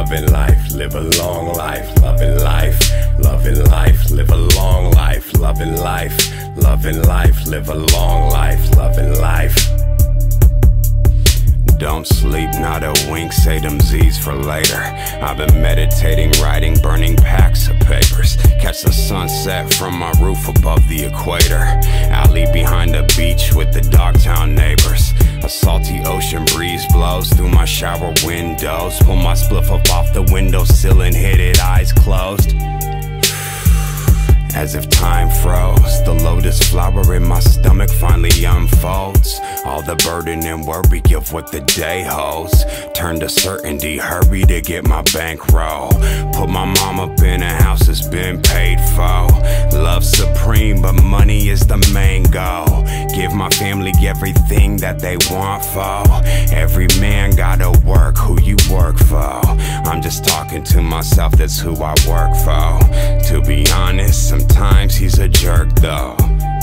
loving life, live a long life, loving life, loving life, live a long life, loving life, loving life, live a long life, loving life. Don't sleep, not a wink, say them Z's for later. I've been meditating, writing, burning packs of papers. Catch the sunset from my roof above the equator. Alley behind the beach with the Dogtown neighbors. A salty ocean breeze blows through my shower windows. Pull my spliff up off the windowsill and hit it, eyes closed. As if time froze, the lotus flower in my stomach finally unfolds. All the burden and worry of what the day holds turned to certainty, hurry to get my bankroll. Put my mom up in a house that's been paid for. Love supreme, but money is the main goal. Give my family everything that they want for. Every man gotta work who you work for. I'm just talking to myself, that's who I work for. To be honest, sometimes he's a jerk though.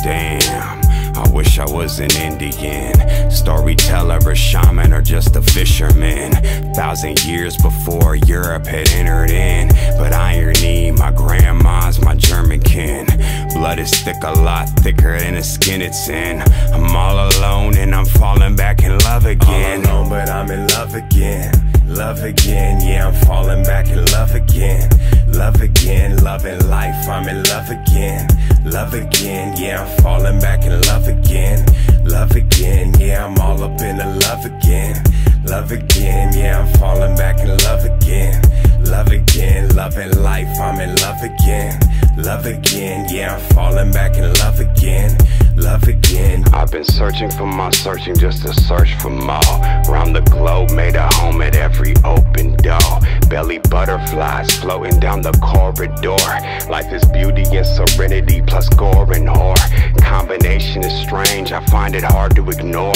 Damn, I wish I was an Indian storyteller, a shaman, or just a fisherman. 1,000 years before Europe had entered in. But irony, my grandma's my German kin. Blood is thick, a lot thicker than the skin it's in. I'm all alone and I'm falling back in love again. All alone, but I'm in love again. Love again, yeah, I'm falling back in love again. Love again, loving life, I'm in love again. Love again, yeah, I'm falling back in love again. Love again, yeah, I'm all up in the love again. Love again, yeah, I'm falling back in love again. Love again, loving life, I'm in love again. Love again, yeah, I'm falling back in love again. Love again. I've been searching for my searching, just to search for more. Round the globe, made a home at every open door. Belly butterflies floating down the corridor. Life is beauty and serenity plus gore and horror. Combination is strange, I find it hard to ignore.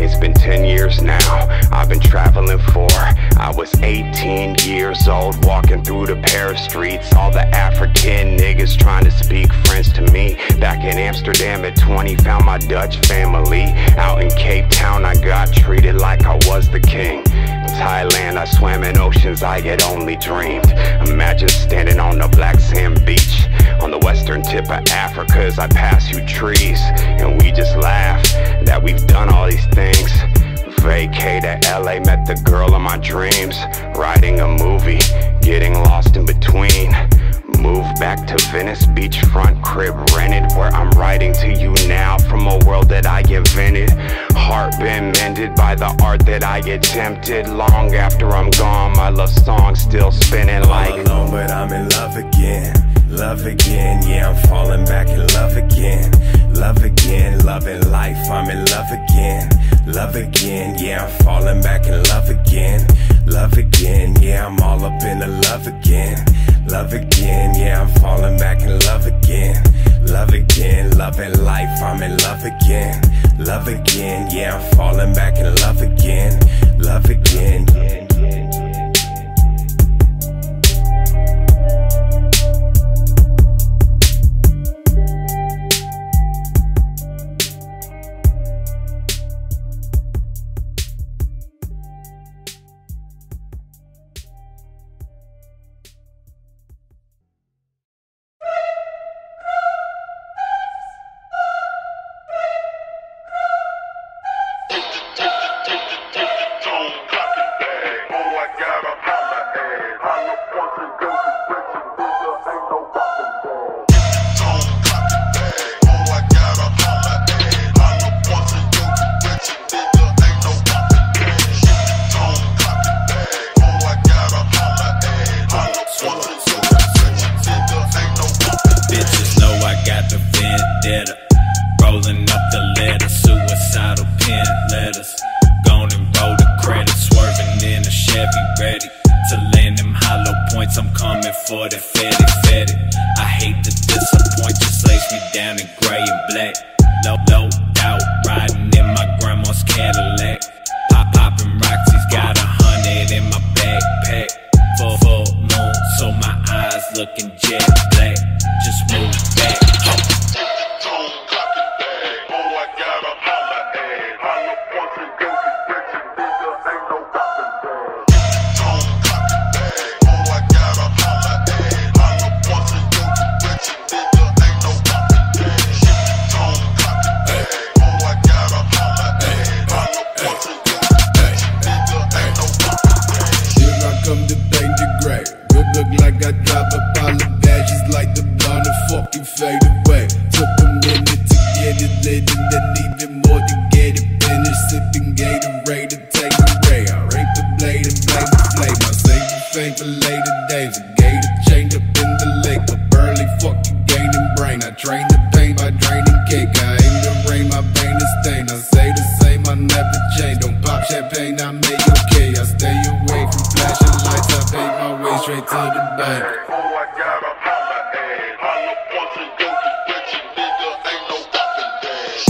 It's been 10 years now, I've been traveling for. I was 18 years old, walking through the Paris streets. All the African niggas trying to speak French to me. Back in Amsterdam at 20, found my Dutch family. Out in Cape Town, I got treated like I was the king. In Thailand, I swam in oceans I had only dreamed. Imagine standing on the black sand beach on the western tip of Africa as I pass you trees. And we just laugh that we've done all these things. Vacay to LA, met the girl of my dreams. Writing a movie, getting lost in between. Moved back to Venice, beachfront crib rented, where I'm writing to you now from a world that I invented. Heart been mended by the art that I attempted. Long after I'm gone, my love song still spinning like. All alone, but I'm in love again. Love again, yeah, I'm falling back in love again. Love again, loving life, I'm in love again. Love again, yeah, I'm falling back in love again. Love again, yeah, I'm all up in the love again. Love again, yeah, I'm falling back in love again. Love again, loving life, I'm in love again. Love again, yeah, I'm falling back in love again. Love again, yeah. Hey. save for later days. I gave the change up in the lake, but barely fucking gaining brain. I drain the pain by draining cake. I aim to rain, my pain is stained. I say the same, I never change. Don't pop champagne, I make okay. I stay away from flashing lights. I pave my way straight to the bank. Oh, I got a holla ass. Holla once and go to get you, nigga. Ain't no poppin' dash.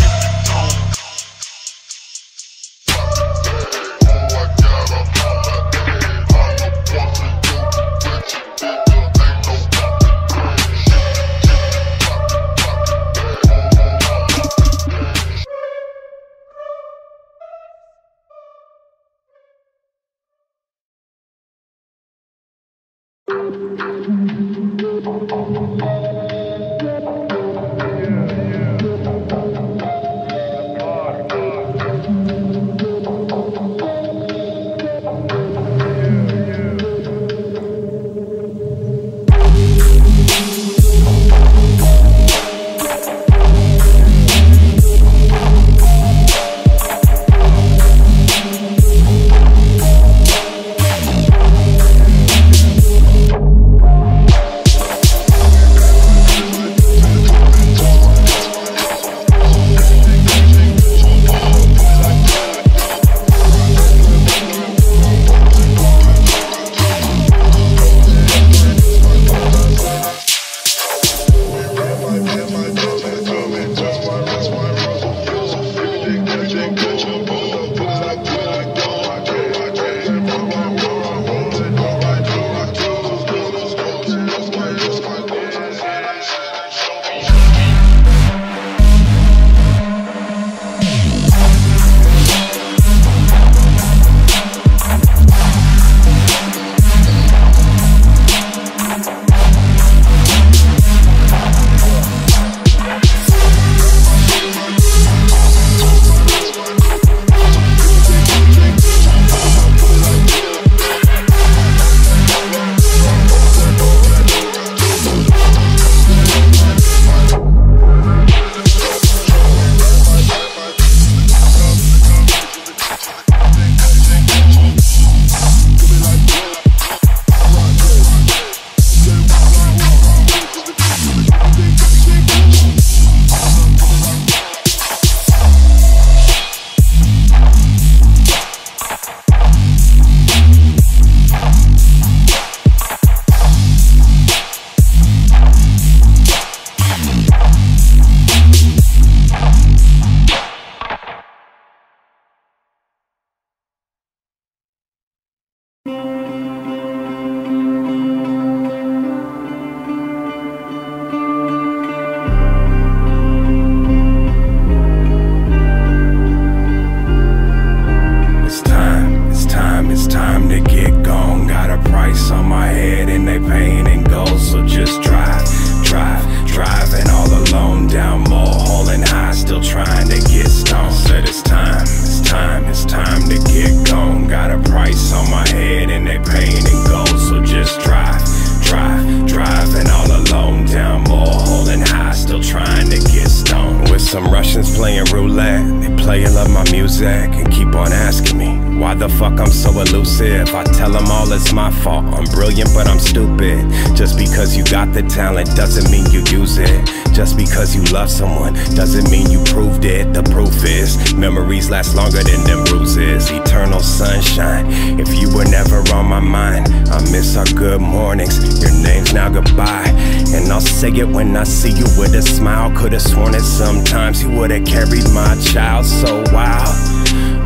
Last longer than them bruises, eternal sunshine. If you were never on my mind, I miss our good mornings. Your name's now goodbye, and I'll say it when I see you with a smile. Could've sworn it sometimes you would've carried my child. So wow,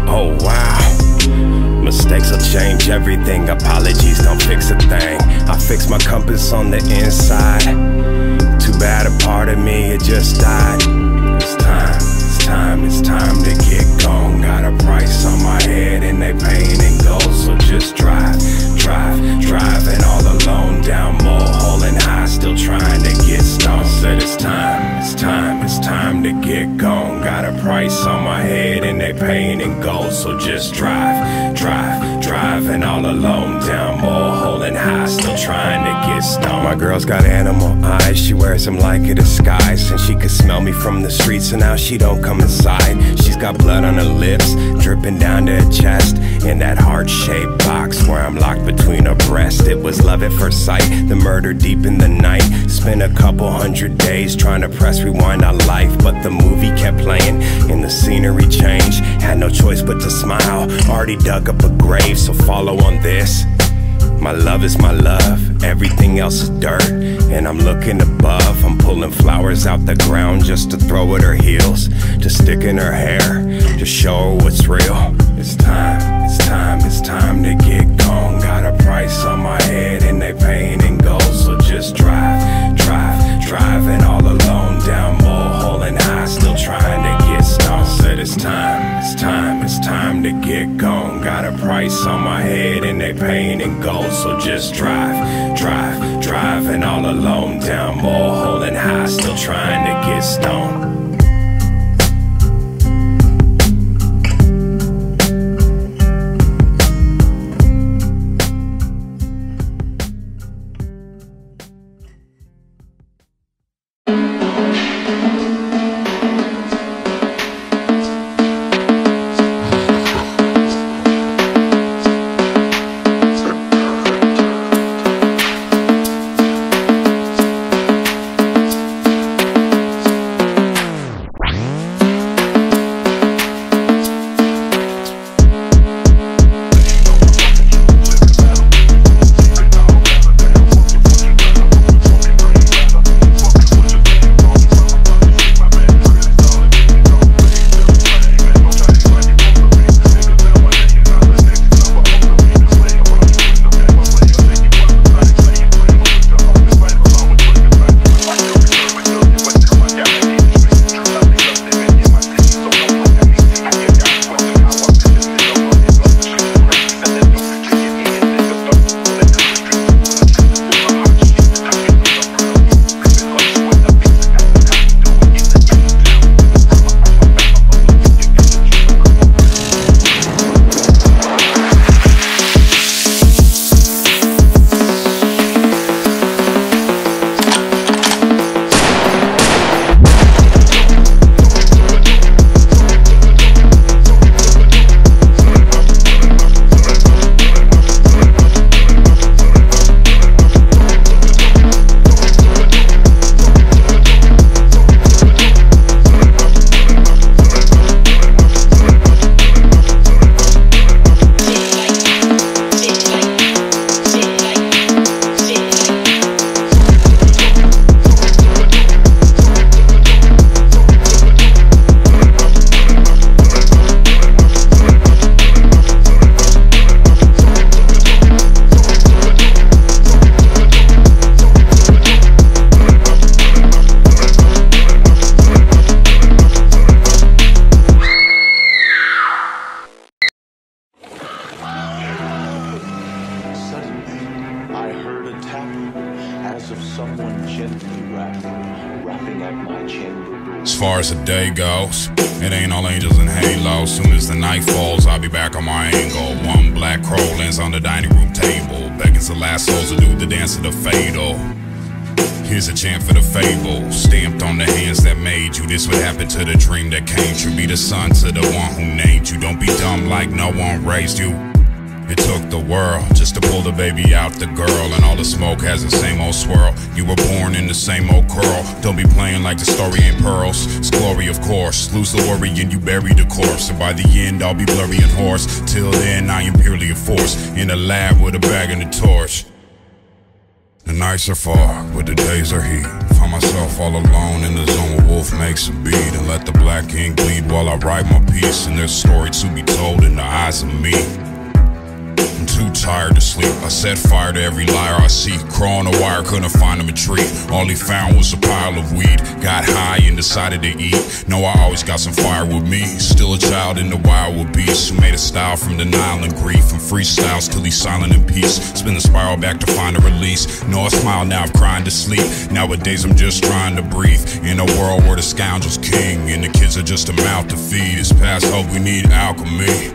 oh wow. Mistakes will change everything, apologies don't fix a thing. I fixed my compass on the inside. Too bad a part of me, it just died. It's time. It's time to get gone. Got a price on my head and they paying in gold. So just drive, drive, driving all alone down more holding high, still trying to get stoned. Said it's time, it's time, it's time to get gone. Got a price on my head and they paying in gold. So just drive, drive, driving all alone down more holding high, still trying to get stoned. My girl's got animal eyes, she wears them like a disguise. And she could smell me from the street, so now she don't come inside. She's got blood on her lips, dripping down to her chest, in that heart-shaped box where I'm locked between her breasts. It was love at first sight, the murder deep in the night. Spent a couple hundred days trying to press rewind our life, but the movie kept playing and the scenery changed. Had no choice but to smile, already dug up a grave, so follow on this. My love is my love, everything else is dirt. And I'm looking above, I'm pulling flowers out the ground just to throw at her heels, to stick in her hair, to show her what's real. It's time, it's time, it's time to get gone. Got a price on my head and they paying in gold. So just drive, drive, driving all alone down Mulholland and high, still trying to get stoned. Said it's time, it's time, it's time to get gone. Got a price on my head and they paying in gold. So just drive, drive, driving all alone down Mulholland and high, still trying to get stoned. Lose the worry and you bury the corpse, and by the end I'll be blurry and hoarse. Till then I am purely a force, in a lab with a bag and a torch. The nights are fog, but the days are heat. Find myself all alone in the zone where wolf makes a beat, and let the black ink bleed while I write my piece. And there's a story to be told in the eyes of me. I'm too tired to sleep, I set fire to every liar I see. Crawling a wire, couldn't find him a tree. All he found was a pile of weed. Got high and decided to eat. No, I always got some fire with me. Still a child in the wild with beasts, who made a style from denial and grief, and freestyles till he's silent in peace. Spin the spiral back to find a release. No, I smile now, I'm crying to sleep. Nowadays I'm just trying to breathe, in a world where the scoundrel's king and the kids are just a mouth to feed. It's past hope, we need alchemy.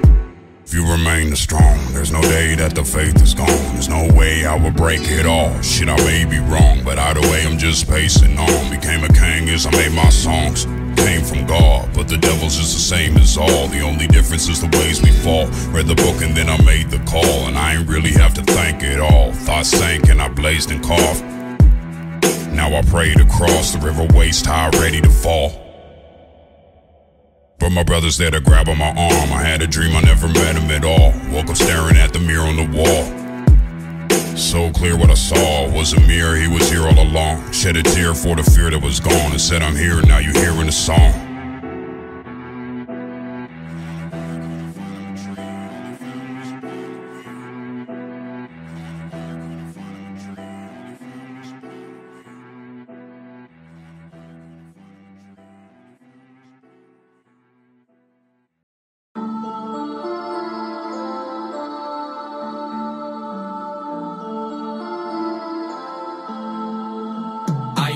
If you remain strong, there's no day that the faith is gone. There's no way I will break it all. Shit, I may be wrong, but either way I'm just pacing on. Became a king as I made my songs. Came from God, but the devil's just the same as all. The only difference is the ways we fall. Read the book and then I made the call, and I ain't really have to thank it all. Thoughts sank and I blazed and coughed. Now I prayed across the river waist high, ready to fall. But my brother's there to grab on my arm. I had a dream, I never met him at all. Woke up staring at the mirror on the wall. So clear what I saw was a mirror, he was here all along. Shed a tear for the fear that was gone, and said I'm here, now you're hearing a song.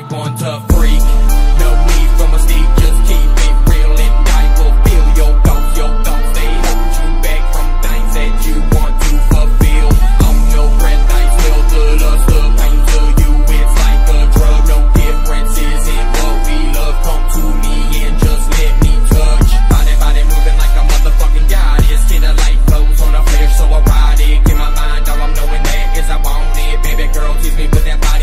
Want to freak, no need for my mystique, just keep it real and I will feel your thoughts, they hold you back from things that you want to fulfill. On your breath, I feel the lust, the pain to you, it's like a drug, no differences in what we love, come to me and just let me touch. Body moving like a motherfucking goddess, get a light flows on the flesh, so I ride it, in my mind, all I'm knowing that is I want it, baby girl, tease me with that body.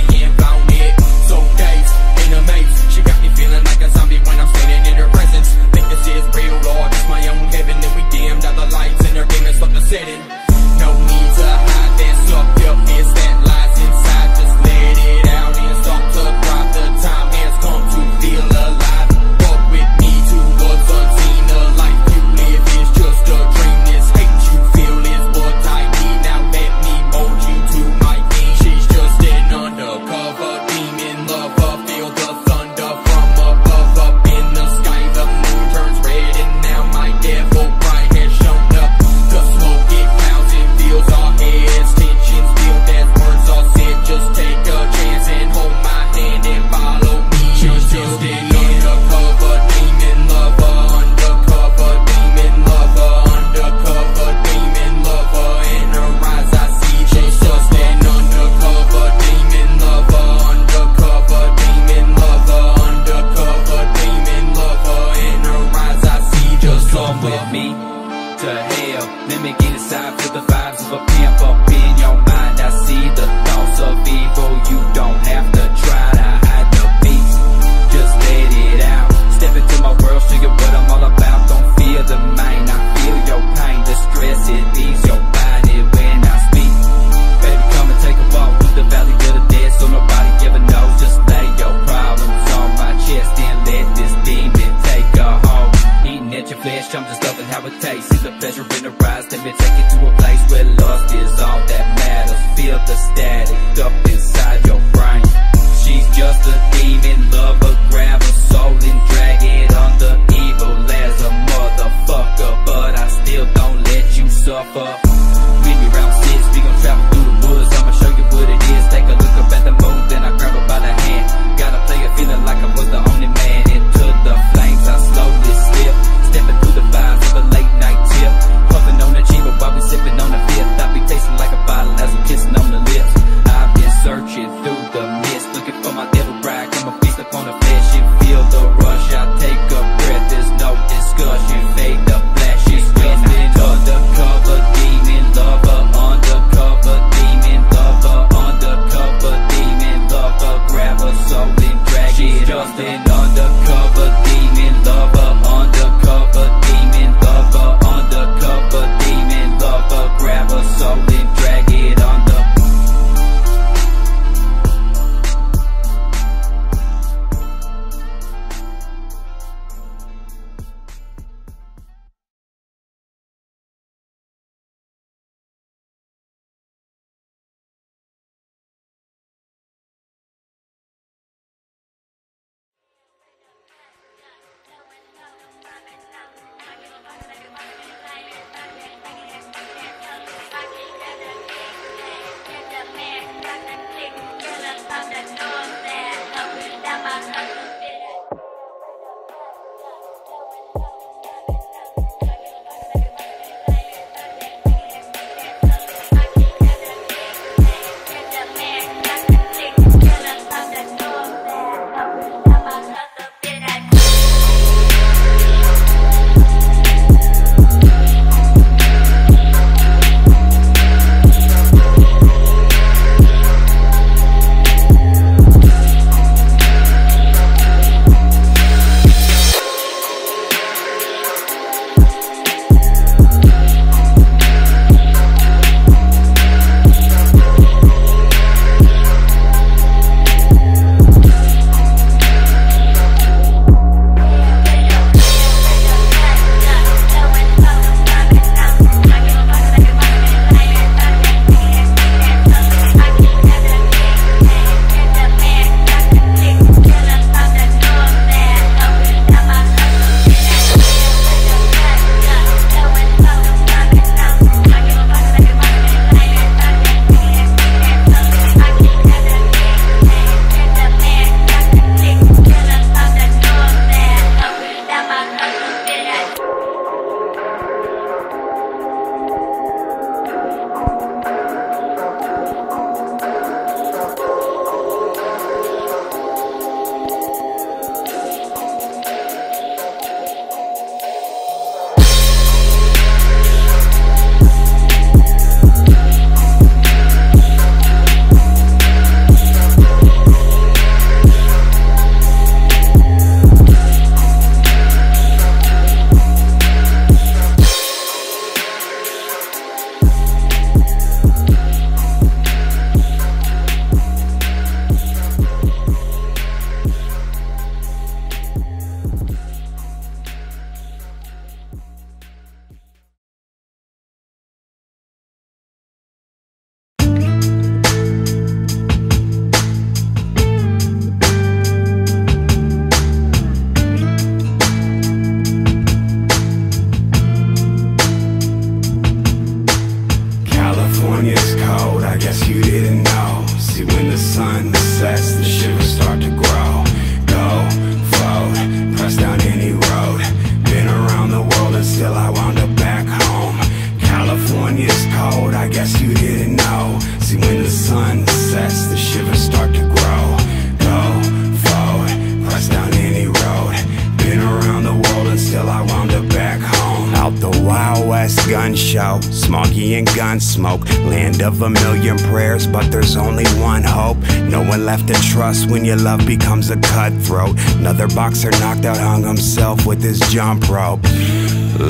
me in Gunsmoke. Land of a million prayers, but there's only one hope. No one left to trust when your love becomes a cutthroat. Another boxer knocked out, hung himself with his jump rope.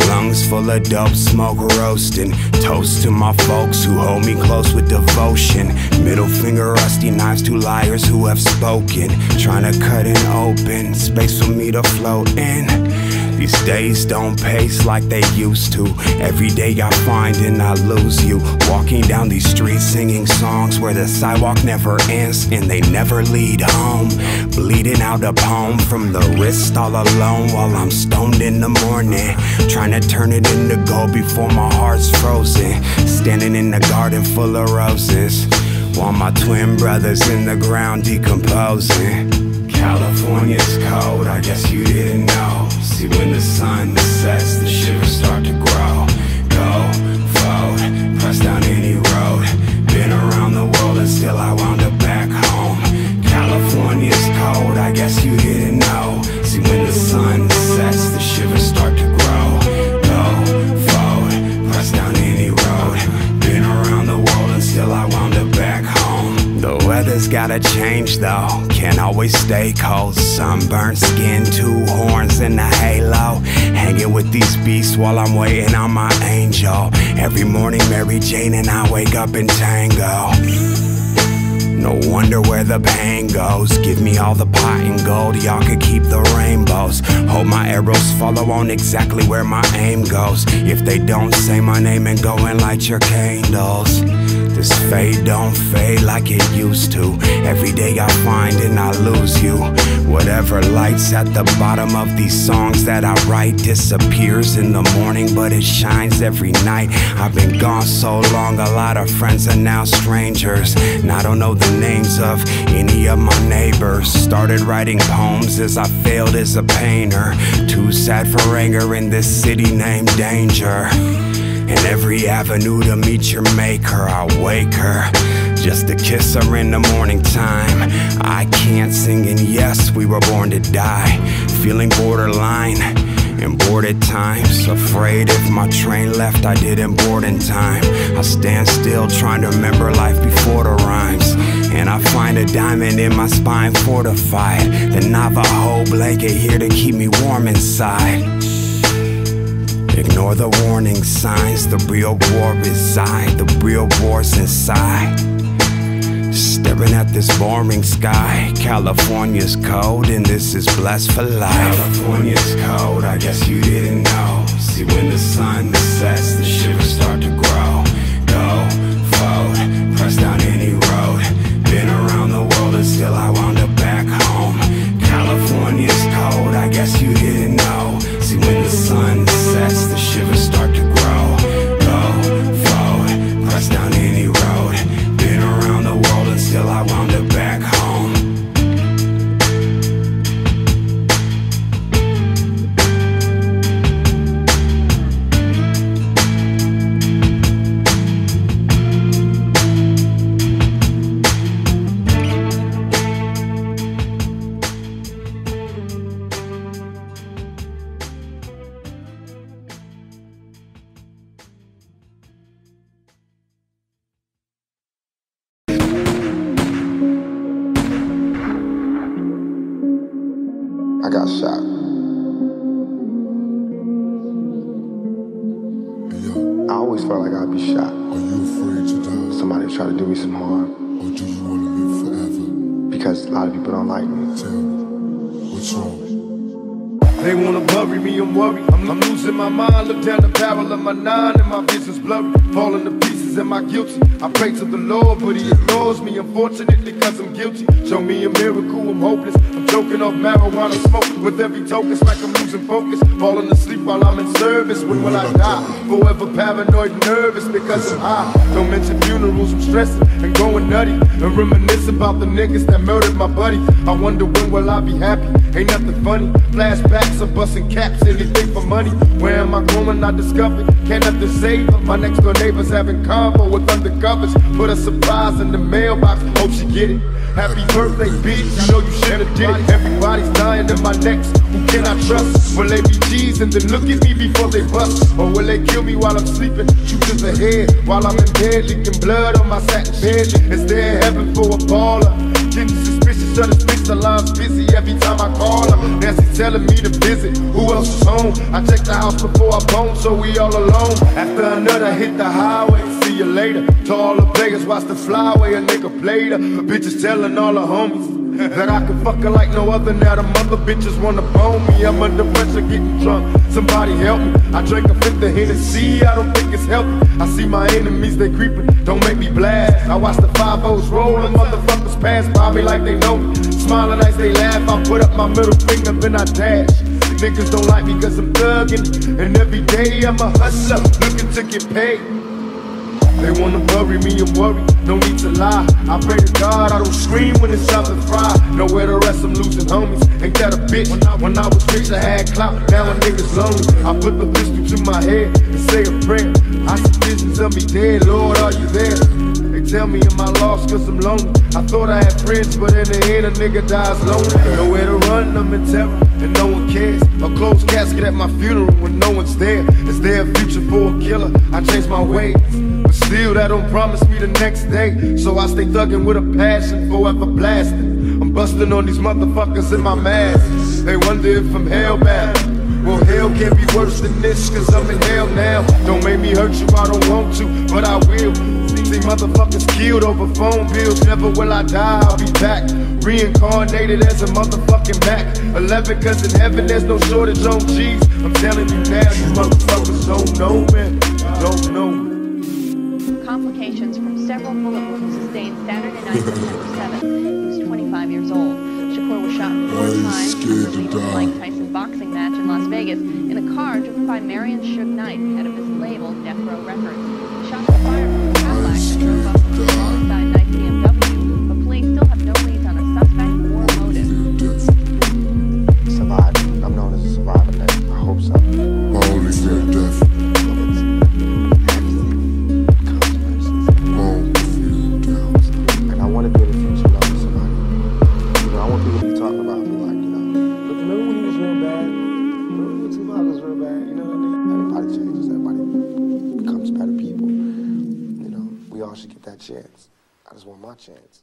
Lungs full of dope, smoke roasting. Toast to my folks who hold me close with devotion. Middle finger, rusty knives to liars who have spoken. Trying to cut it open, space for me to float in. These days don't pace like they used to. Every day I find and I lose you. Walking down these streets singing songs where the sidewalk never ends and they never lead home. Bleeding out a poem from the wrist all alone while I'm stoned in the morning. Trying to turn it into gold before my heart's frozen. Standing in a garden full of roses while my twin brother's in the ground decomposing. California's cold, I guess you didn't know. See, when the sun sets, the shivers start to grow. Go, vote, press down any road. Been around the world and still I wound up back home. California's cold, I guess you didn't know. See, when the sun sets, the shivers start to grow. Go, vote, press down any road. Been around the world and still I wound up back home. The weather's gotta change though, can't always stay cold. Sunburned skin, two horns and a halo. Hanging with these beasts while I'm waiting on my angel. Every morning Mary Jane and I wake up in tango. No wonder where the pain goes. Give me all the pot and gold, y'all could keep the rainbows. Hope my arrows follow on exactly where my aim goes. If they don't, say my name and go and light your candles. This fade don't fade like it used to. Every day I find and I lose you. Whatever lights at the bottom of these songs that I write disappears in the morning, but it shines every night. I've been gone so long, a lot of friends are now strangers, and I don't know the names of any of my neighbors. Started writing poems as I failed as a painter. Too sad for anger in this city named Danger. And every avenue to meet your maker, I wake her just to kiss her in the morning time. I can't sing, and yes, we were born to die. Feeling borderline and bored at times. Afraid if my train left, I didn't board in time. I stand still trying to remember life before the rhymes. And I find a diamond in my spine fortified. The Navajo blanket here to keep me warm inside. Ignore the warning signs, the real war reside, the real war's inside. Staring at this boring sky, California's cold and this is blessed for life. California's cold, I guess you didn't know. See, when the sun sets, the shivers start to grow. Go, vote, press down any road. Been around the world and still I wound up back home. California's cold, I guess you didn't know. See, when the sun sets, the shivers start to grow. Go, vote, press down any road. Been around the world and still I wound up back home. Unfortunately, cause I'm guilty. Show me a miracle, I'm hopeless. I'm choking off marijuana smoke. With every token, it's like I'm losing focus. Falling asleep while I'm in service. When will I die? Forever paranoid and nervous because I'm high. Don't mention funerals, I'm stressing and going nutty. And reminisce about the niggas that murdered my buddy. I wonder when will I be happy? Ain't nothing funny. Flashbacks, I'm busting caps, anything for money. Where am I going? I discovered. Can't nothing save her. My next door neighbor's having convo with undercovers. Put a surprise in the mailbox, hope she get it. Happy birthday, bitch, you know you should've did it. Everybody's dying to my necks, who can I trust? Will they be teasing and look at me before they bust? Or will they kill me while I'm sleeping? Shoot us ahead while I'm in bed, leaking blood on my sack bed. Is there heaven for a baller? Getting suspicious of this bitch, the line's busy every time I call her. Nancy telling me to visit, who else is home? I checked the house before I bone, so we all alone. After another hit the highway, see you later. To all the players, watch the flyway, a nigga played her. Bitches telling all the homies that I can fuck her like no other. Now them other bitches wanna bone me. I'm under pressure getting drunk, somebody help me. I drank a fifth of Hennessy, I don't think it's healthy. I see my enemies, they creeping, don't make me blast. I watch the 5-0s roll and motherfuckers pass by me like they know me. Smiling as they laugh, I put up my middle finger then I dash. Niggas don't like me cause I'm thugging, and every day I'm a hustler looking to get paid. They wanna bury me and worry, no need to lie. I pray to God I don't scream when it's up and fry. Nowhere to rest, I'm losing homies. Ain't that a bitch? When I was rich, I had clout, now a nigga's lonely. I put the pistol to my head and say a prayer. I see visions of me dead, Lord, are you there? They tell me am I lost cause I'm lonely. I thought I had friends, but in the end a nigga dies lonely. Nowhere to run, I'm in terror and no one cares. A closed casket at my funeral when no one's there. Is there a future for a killer? I changed my ways, but still that don't promise me the next day. So I stay thuggin' with a passion, forever blasting. I'm busting on these motherfuckers in my masks. They wonder if I'm hellbound. Well, hell can't be worse than this, cause I'm in hell now. Don't make me hurt you, I don't want to, but I will. See motherfuckers killed over phone bills. Never will I die, I'll be back. Reincarnated as a motherfucking Mac 11, cause in heaven there's no shortage on G's. I'm telling you now, you motherfuckers don't know, man. Don't know. Complications from several bullet wounds sustained Saturday night, September 7th. He was 25 years old. Shakur was shot 4 times in a Mike Tyson boxing match in Las Vegas in a car driven by Marion Suge Knight, head of his label, Death Row Records. He shot the fire from a Cadillac that drove up to the inside night BMW, but police still have no leads on a suspect or motive. Survived. I'm known as a survivor now. I hope so. My only fear of death. Chance. I just want my chance.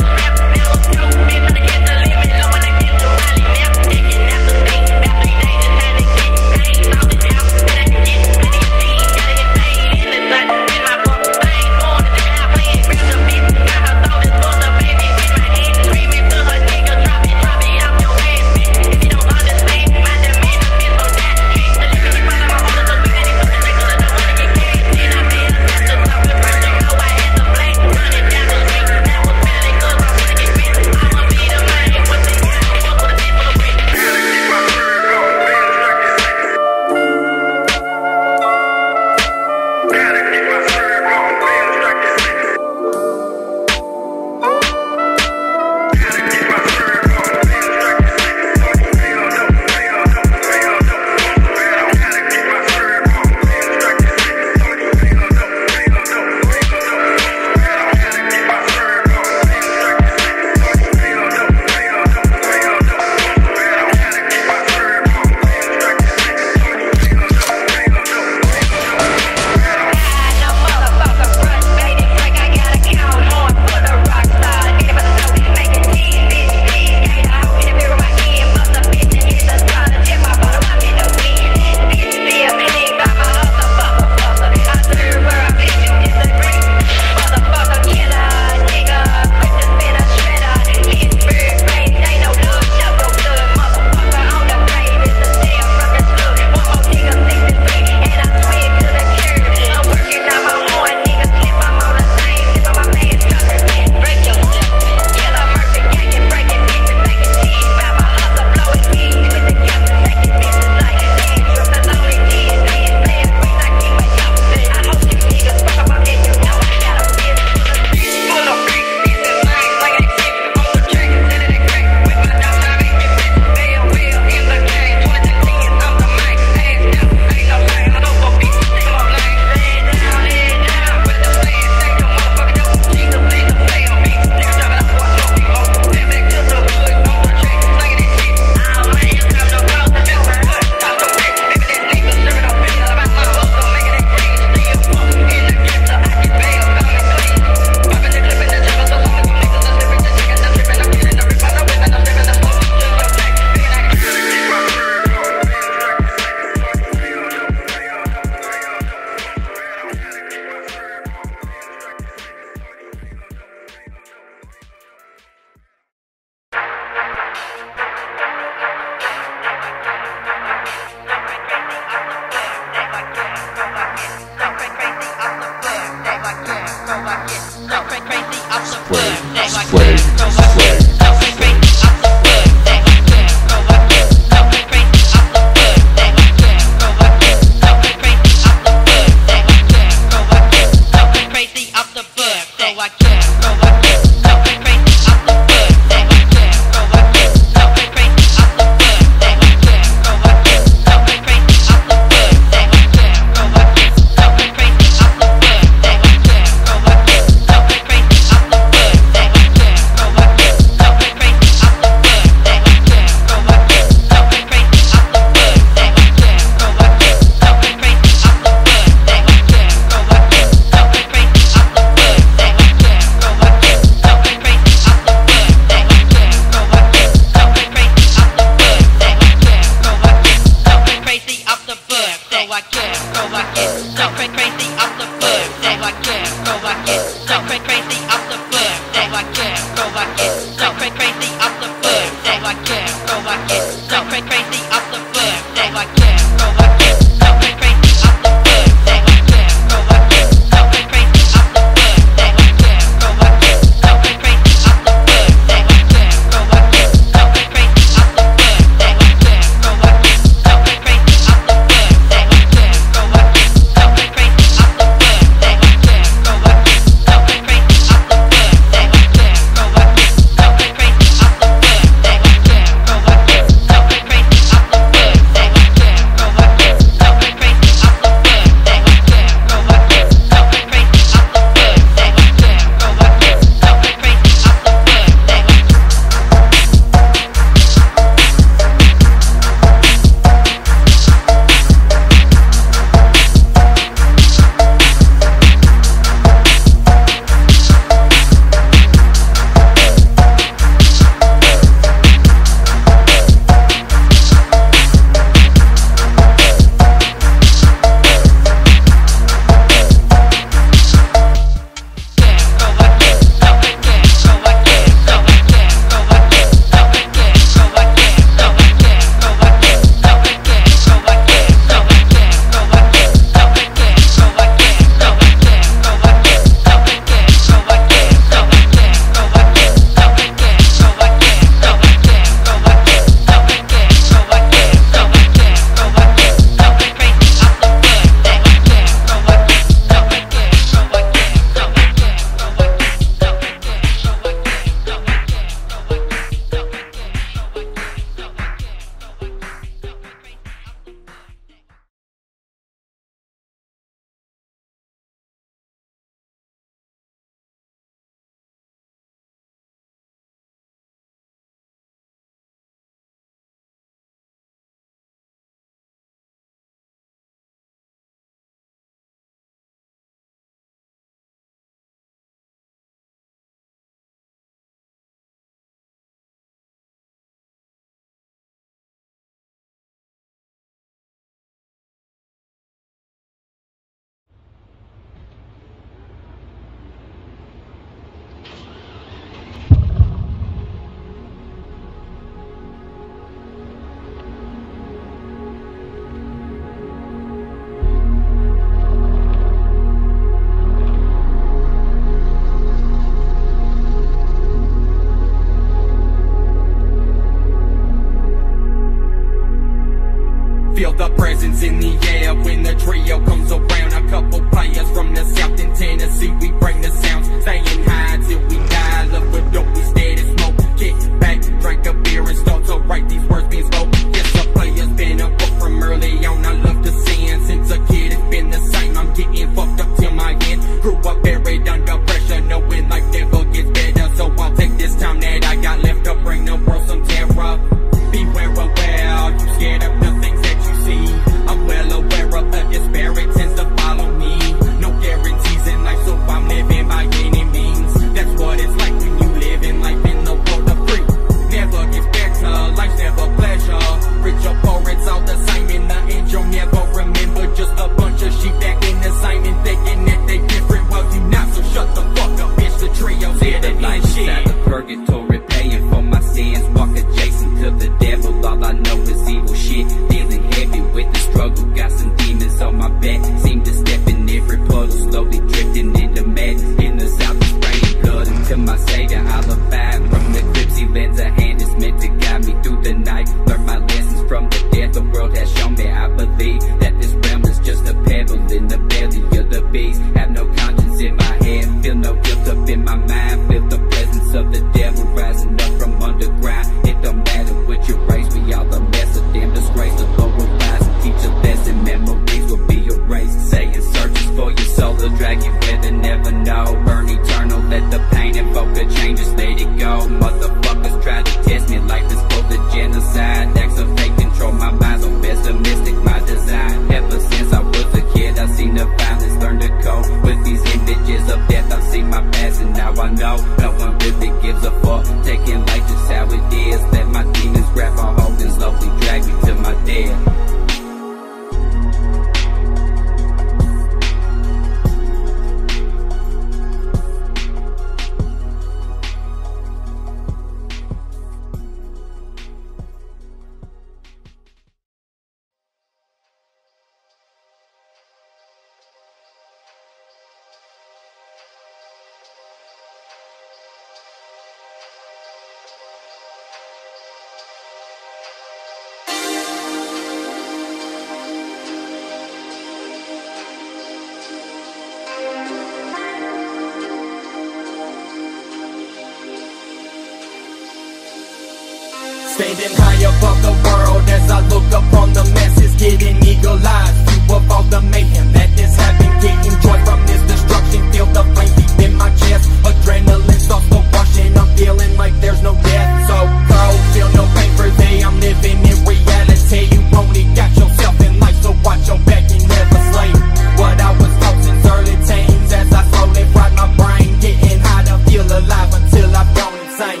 Standing high above the world as I look upon the masses, getting eagle eyes, view of all the mayhem that is happening, getting joy from this destruction. Feel the flame deep in my chest, adrenaline starts to rush and I'm feeling like there's no death. So cold, feel no pain for they, I'm living in reality. You only got yourself in life, so watch your back and never slay what I was taught since early teens. As I slowly fried my brain, getting high to feel alive until I've gone insane.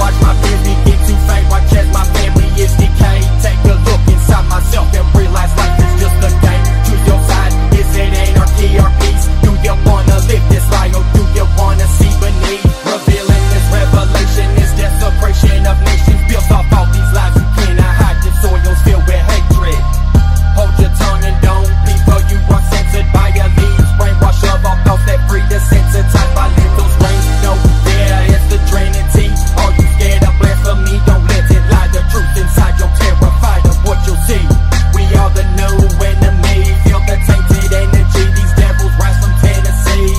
Watch my fears begin to fade, watch as my family is decayed. Take a look inside myself and realize life is just a game. Choose your side, is it anarchy or peace? Do you wanna live this life or do you wanna see beneath? Revealing this revelation is desecration of nations built off all these lives. You cannot hide the soils filled with hatred. Hold your tongue and don't leave, for you are censored by your leaves. Brainwash of all thoughts that free the sensitized by little strings. No, there is the trinity. All you scared of blasphemy, don't let it lie. The truth inside, you're terrified of what you'll see. We are the new enemy. Feel the tainted energy. These devils rise from Tennessee.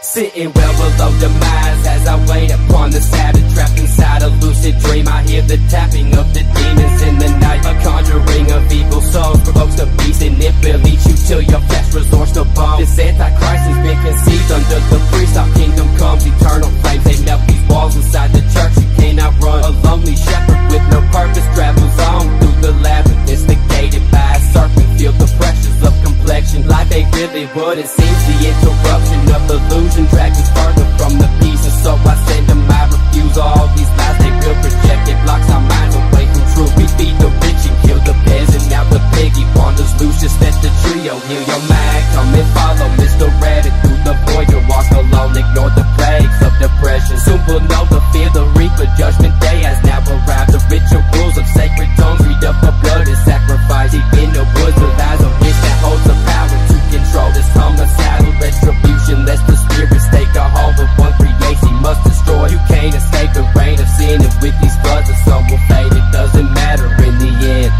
Sitting well below demise as I wait upon the Sabbath. Trapped inside a lucid dream, I hear the tapping of the demons in the night. A conjuring of evil souls provokes the beast, and it will eat you till your flesh resorts to bone. This antichrist has been conceived under the priest. Our kingdom comes, eternal flames. They melt these walls inside the church. You cannot run. A lonely shepherd with no purpose travels on through the labyrinth, instigated by a serpent. Feel the pressures of complexion, like they really would. It seems the interruption of illusion drags us further from the peace, and so I send them my refusal. All these lies they will project, it blocks our mind away from truth. We feed the rich and kill the peasant, now the piggy wanders loose. Just let the trio heal your mind. Come and follow Mr. Rabbit through the void. You walk alone, ignore the plagues of depression. Soon we'll know the fear, the reaper. Judgment day has now arrived. The rituals of sacred tongues, read up the blood and sacrifice. Deep in the woods lies a wish that holds the power to control this homicidal retribution. Let's the spirit stake a hall of one creates, he must destroy. You can't escape the reign of sin, and with these floods the sun will fade. It doesn't matter in the end.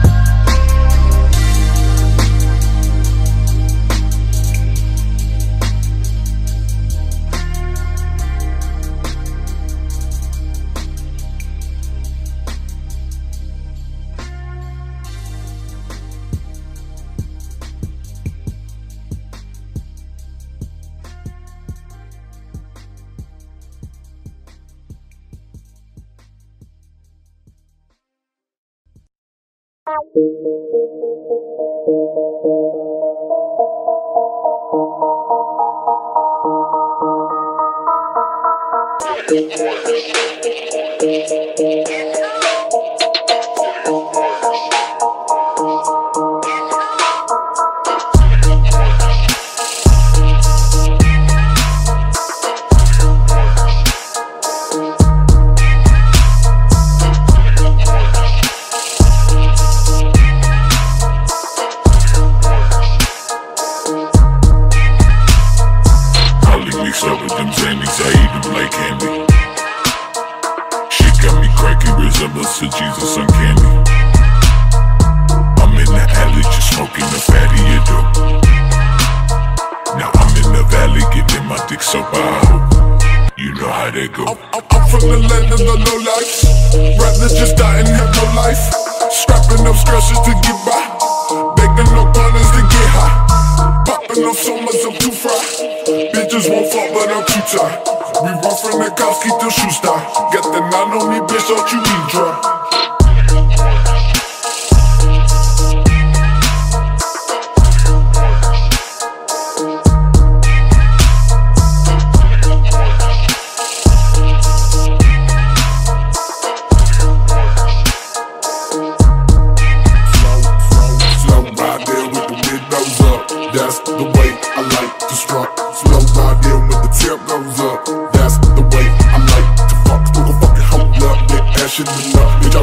Should be up, bitch.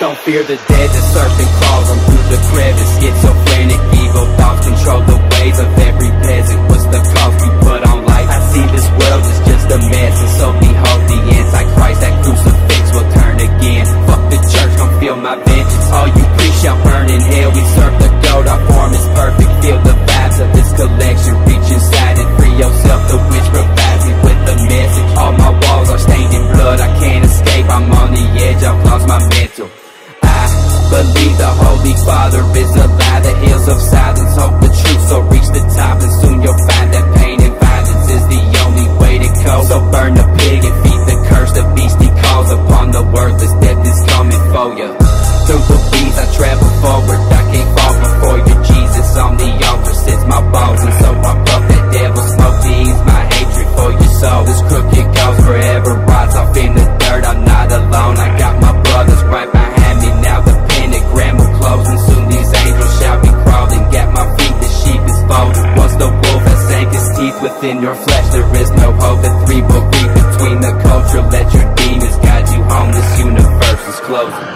Don't fear the dead, the serpent claws on through the crevice. Schizophrenic, evil thoughts control the ways of every peasant. What's the cost we put on life? I see this world is just a mess, and so behold the Antichrist. That crucifix will turn again. Fuck the church, don't feel my vengeance. All you preach shall burn in hell. We serve the goat, our form is perfect. Feel the vibes of this collection. Reach inside and free yourself, the witch provides me with the message. All my walls are stained in blood, I can't escape. I'm on the edge, I've lost my mental. Believe the Holy Father is a lie. The hills of silence hold the truth, so reach the top and soon you'll find that pain and violence is the only way to go. So burn the pig and feed the curse, the beast he calls upon. The worthless death is coming for ya. Through the weeds I travel forward, I can't fall before you. Jesus on the altar sits my bones, and so I puff that devil smoke to ease my hatred for your soul. This crooked goes forever, rots off in the dirt. I'm not alone, I got my brothers right behind me now. And soon these angels shall be crawling. Get my feet, the sheep is folded. Once the wolf has sank his teeth within your flesh, there is no hope. The three will be between the culture. Let your demons guide you home. This universe is closing.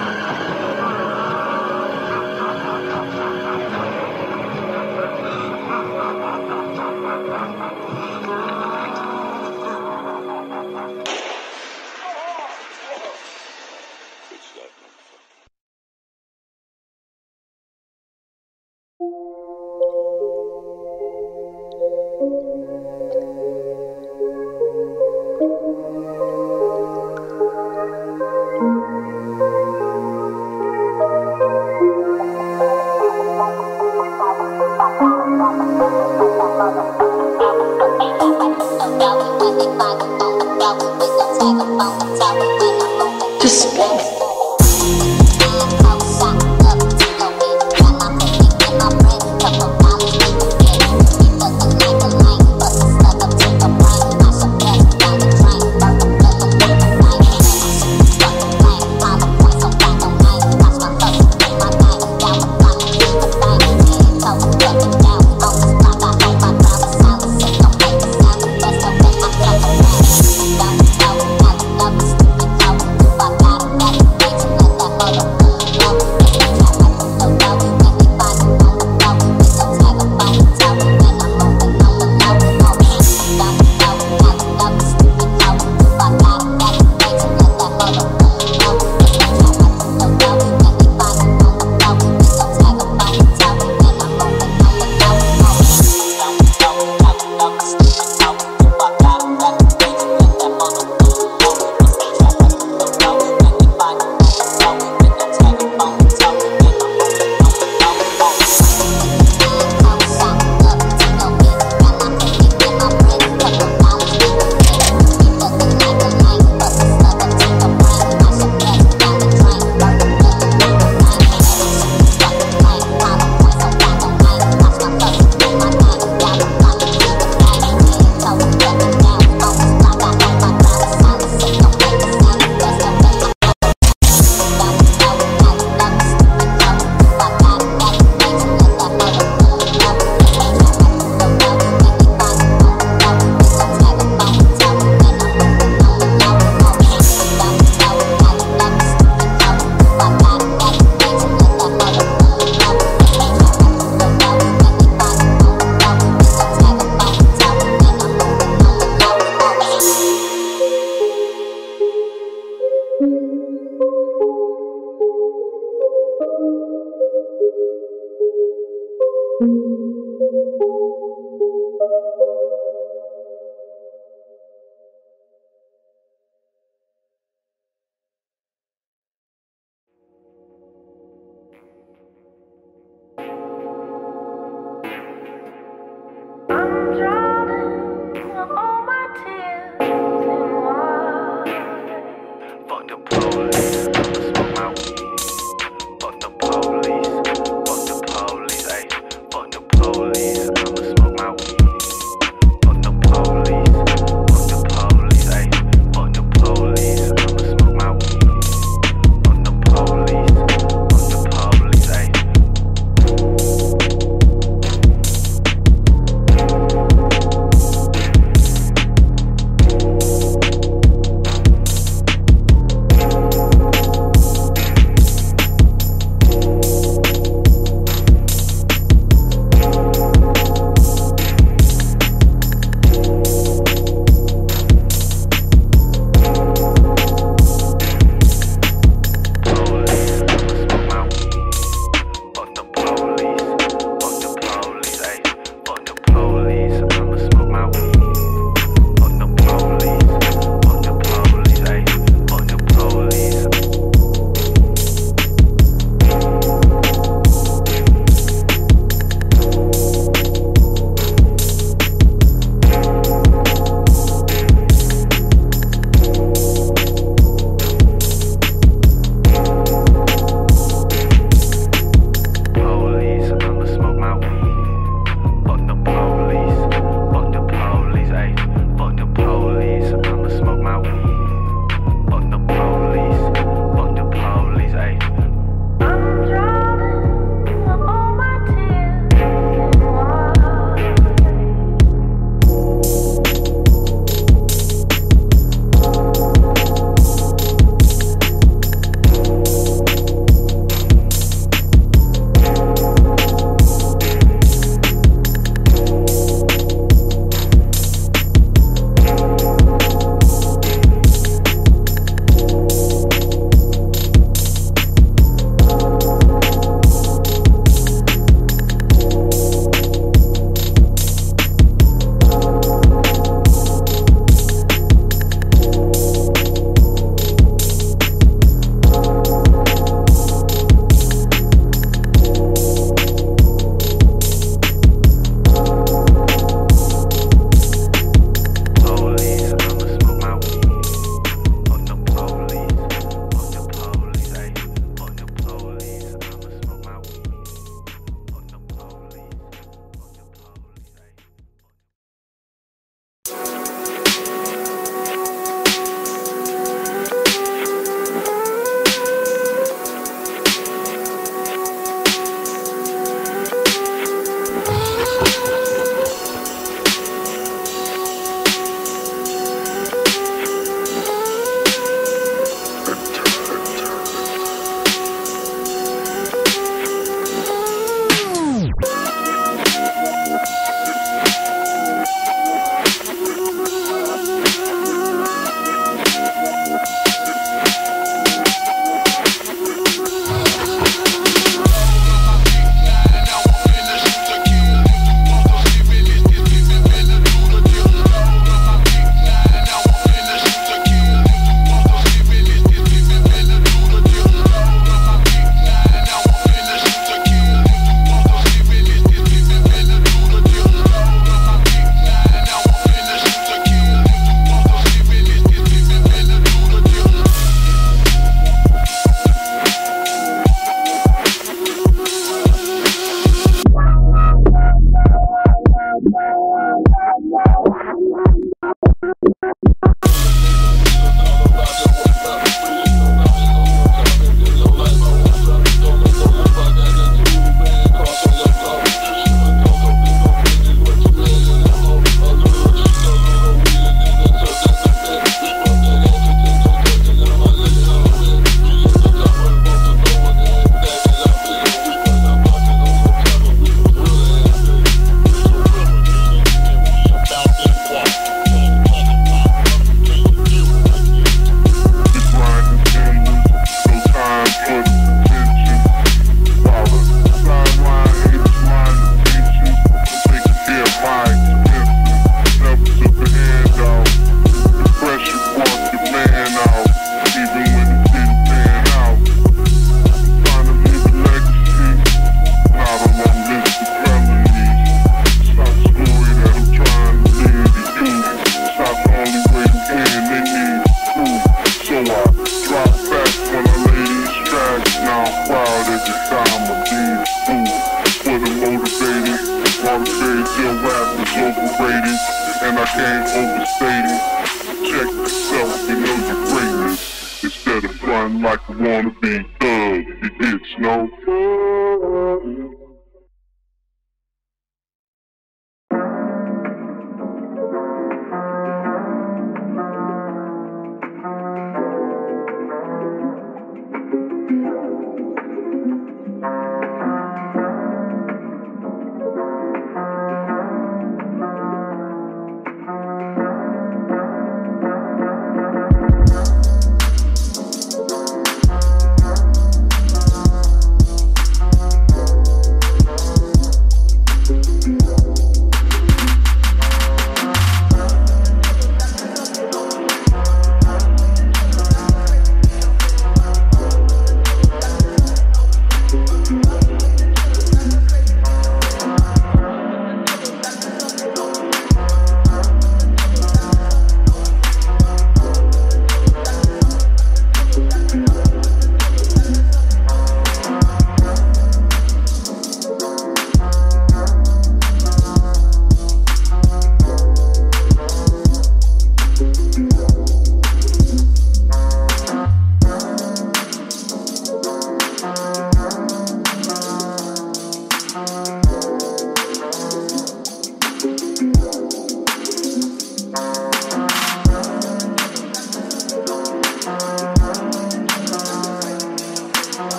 Drop back when I lay these tracks. Now I'm proud at the time of being fooled. For the motivated, motivated till rap is overrated. And I can't overstate it. Check yourself, you know your greatness. Instead of flying like a wannabe thug, it gets no fun.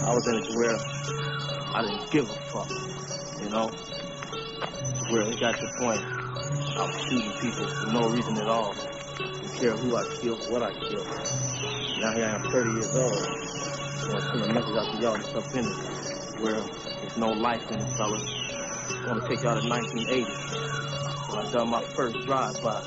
I was at a career I didn't give a fuck, you know? Where it got to the point, I was shooting people for no reason at all. I didn't care who I killed, what I killed. Now here I am, 30 years old. I want to send a message out to y'all that's up in it, where there's no life in it, fellas. I want to take y'all to 1980, when I done my first drive-by.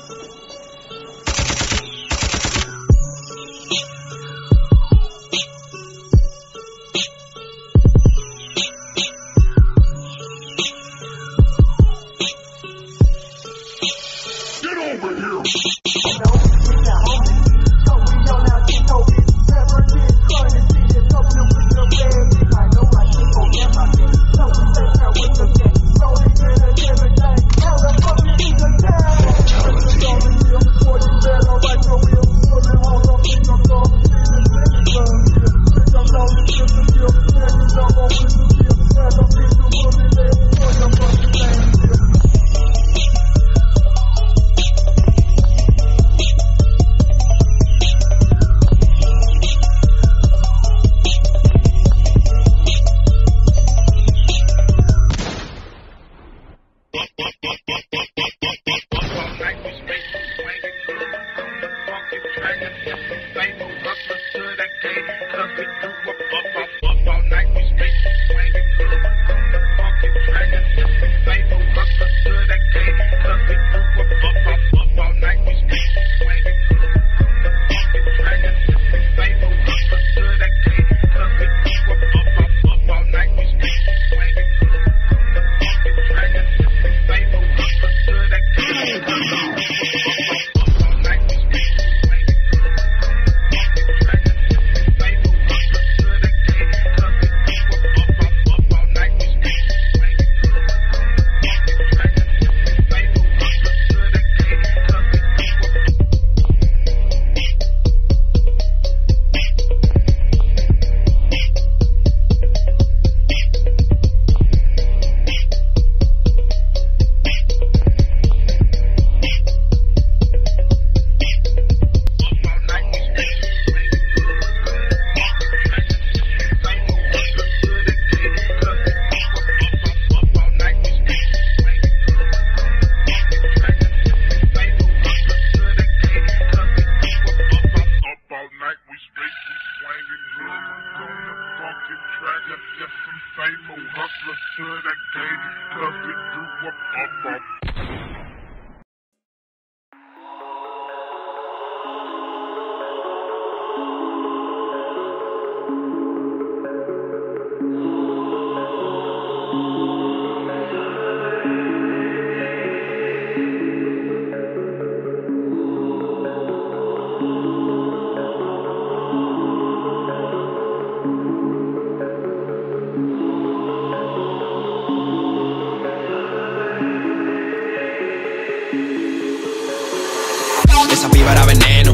Esa piba era veneno.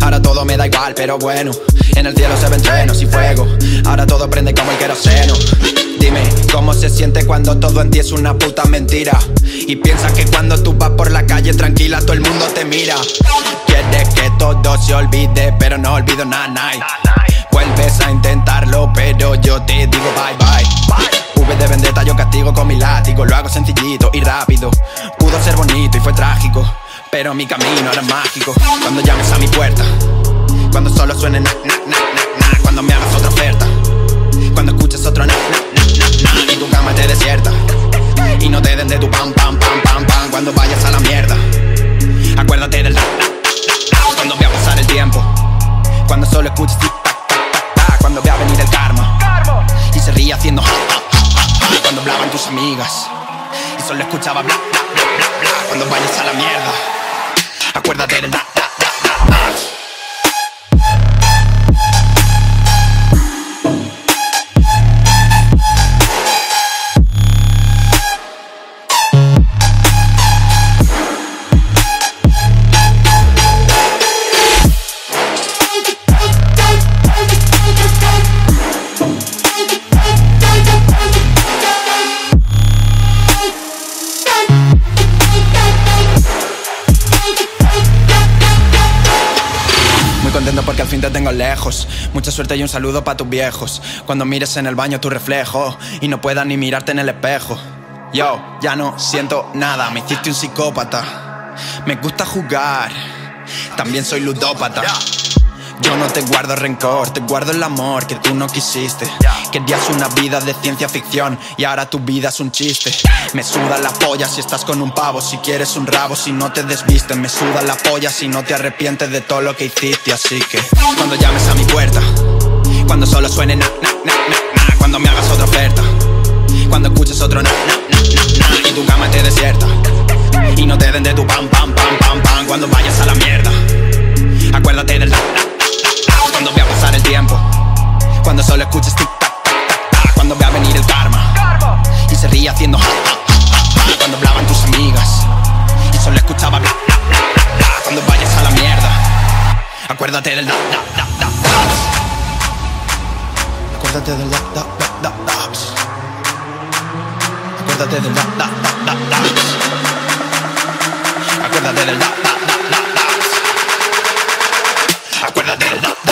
Ahora todo me da igual, pero bueno. En el cielo se ven truenos y fuego. Ahora todo prende como el queroseno. Dime, ¿cómo se siente cuando todo en ti es una puta mentira? Y piensas que cuando tú vas por la calle tranquila todo el mundo te mira. Quieres que todo se olvide, pero no olvido nada. Vuelves a intentarlo, pero yo te digo bye bye. De vendetta yo castigo con mi látigo. Lo hago sencillito y rápido. Pudo ser bonito y fue trágico, pero mi camino era mágico. Cuando llames a mi puerta, cuando solo suene na, na, na, na, na. Cuando me hagas otra oferta, cuando escuches otro na, na, na, na, na. Y tu cama esté desierta y no te den de tu pam, pam, pam, pam, pam. Cuando vayas a la mierda, acuérdate del na, na, na, na. Cuando vea pasar el tiempo, cuando solo escuches tic, tac, tac, tac, tac. Cuando vea venir el karma y se ríe haciendo ja, ja. Cuando hablaban tus amigas y solo escuchaba bla, bla, bla, bla, bla. Cuando vayas a la mierda, acuérdate del da, da, da, da, da. sonriendo porque al fin te tengo lejos. Mucha suerte y un saludo pa' tus viejos. Cuando mires en el baño tu reflejo y no puedas ni mirarte en el espejo. Yo, ya no siento nada, me hiciste un psicópata. Me gusta jugar, también soy ludópata. Yo no te guardo rencor, te guardo el amor que tú no quisiste. Querías una vida de ciencia ficción y ahora tu vida es un chiste. Me suda la polla si estás con un pavo, si quieres un rabo, si no te desvistes. Me suda la polla si no te arrepientes de todo lo que hiciste. Así que cuando llames a mi puerta, cuando solo suene na, na, na, na, na, cuando me hagas otra oferta, cuando escuches otro na, na, na, na, na, y tu cama esté desierta y no te den de tu pam, pam, pam, pam, pam. Cuando vayas a la mierda, acuérdate del na, na. Cuando vea pasar el tiempo, cuando solo escuches tic tac tac tac tac, cuando vea venir el karma y se ríe haciendo ja ja ja ja, cuando hablaban tus amigas y solo escuchaba bla bla bla bla bla. Cuando vayas a la mierda, acuérdate del da da da da da. Acuérdate del da da da da da. Acuérdate del da da da da da. Acuérdate del da da da da da. Acuérdate del da da.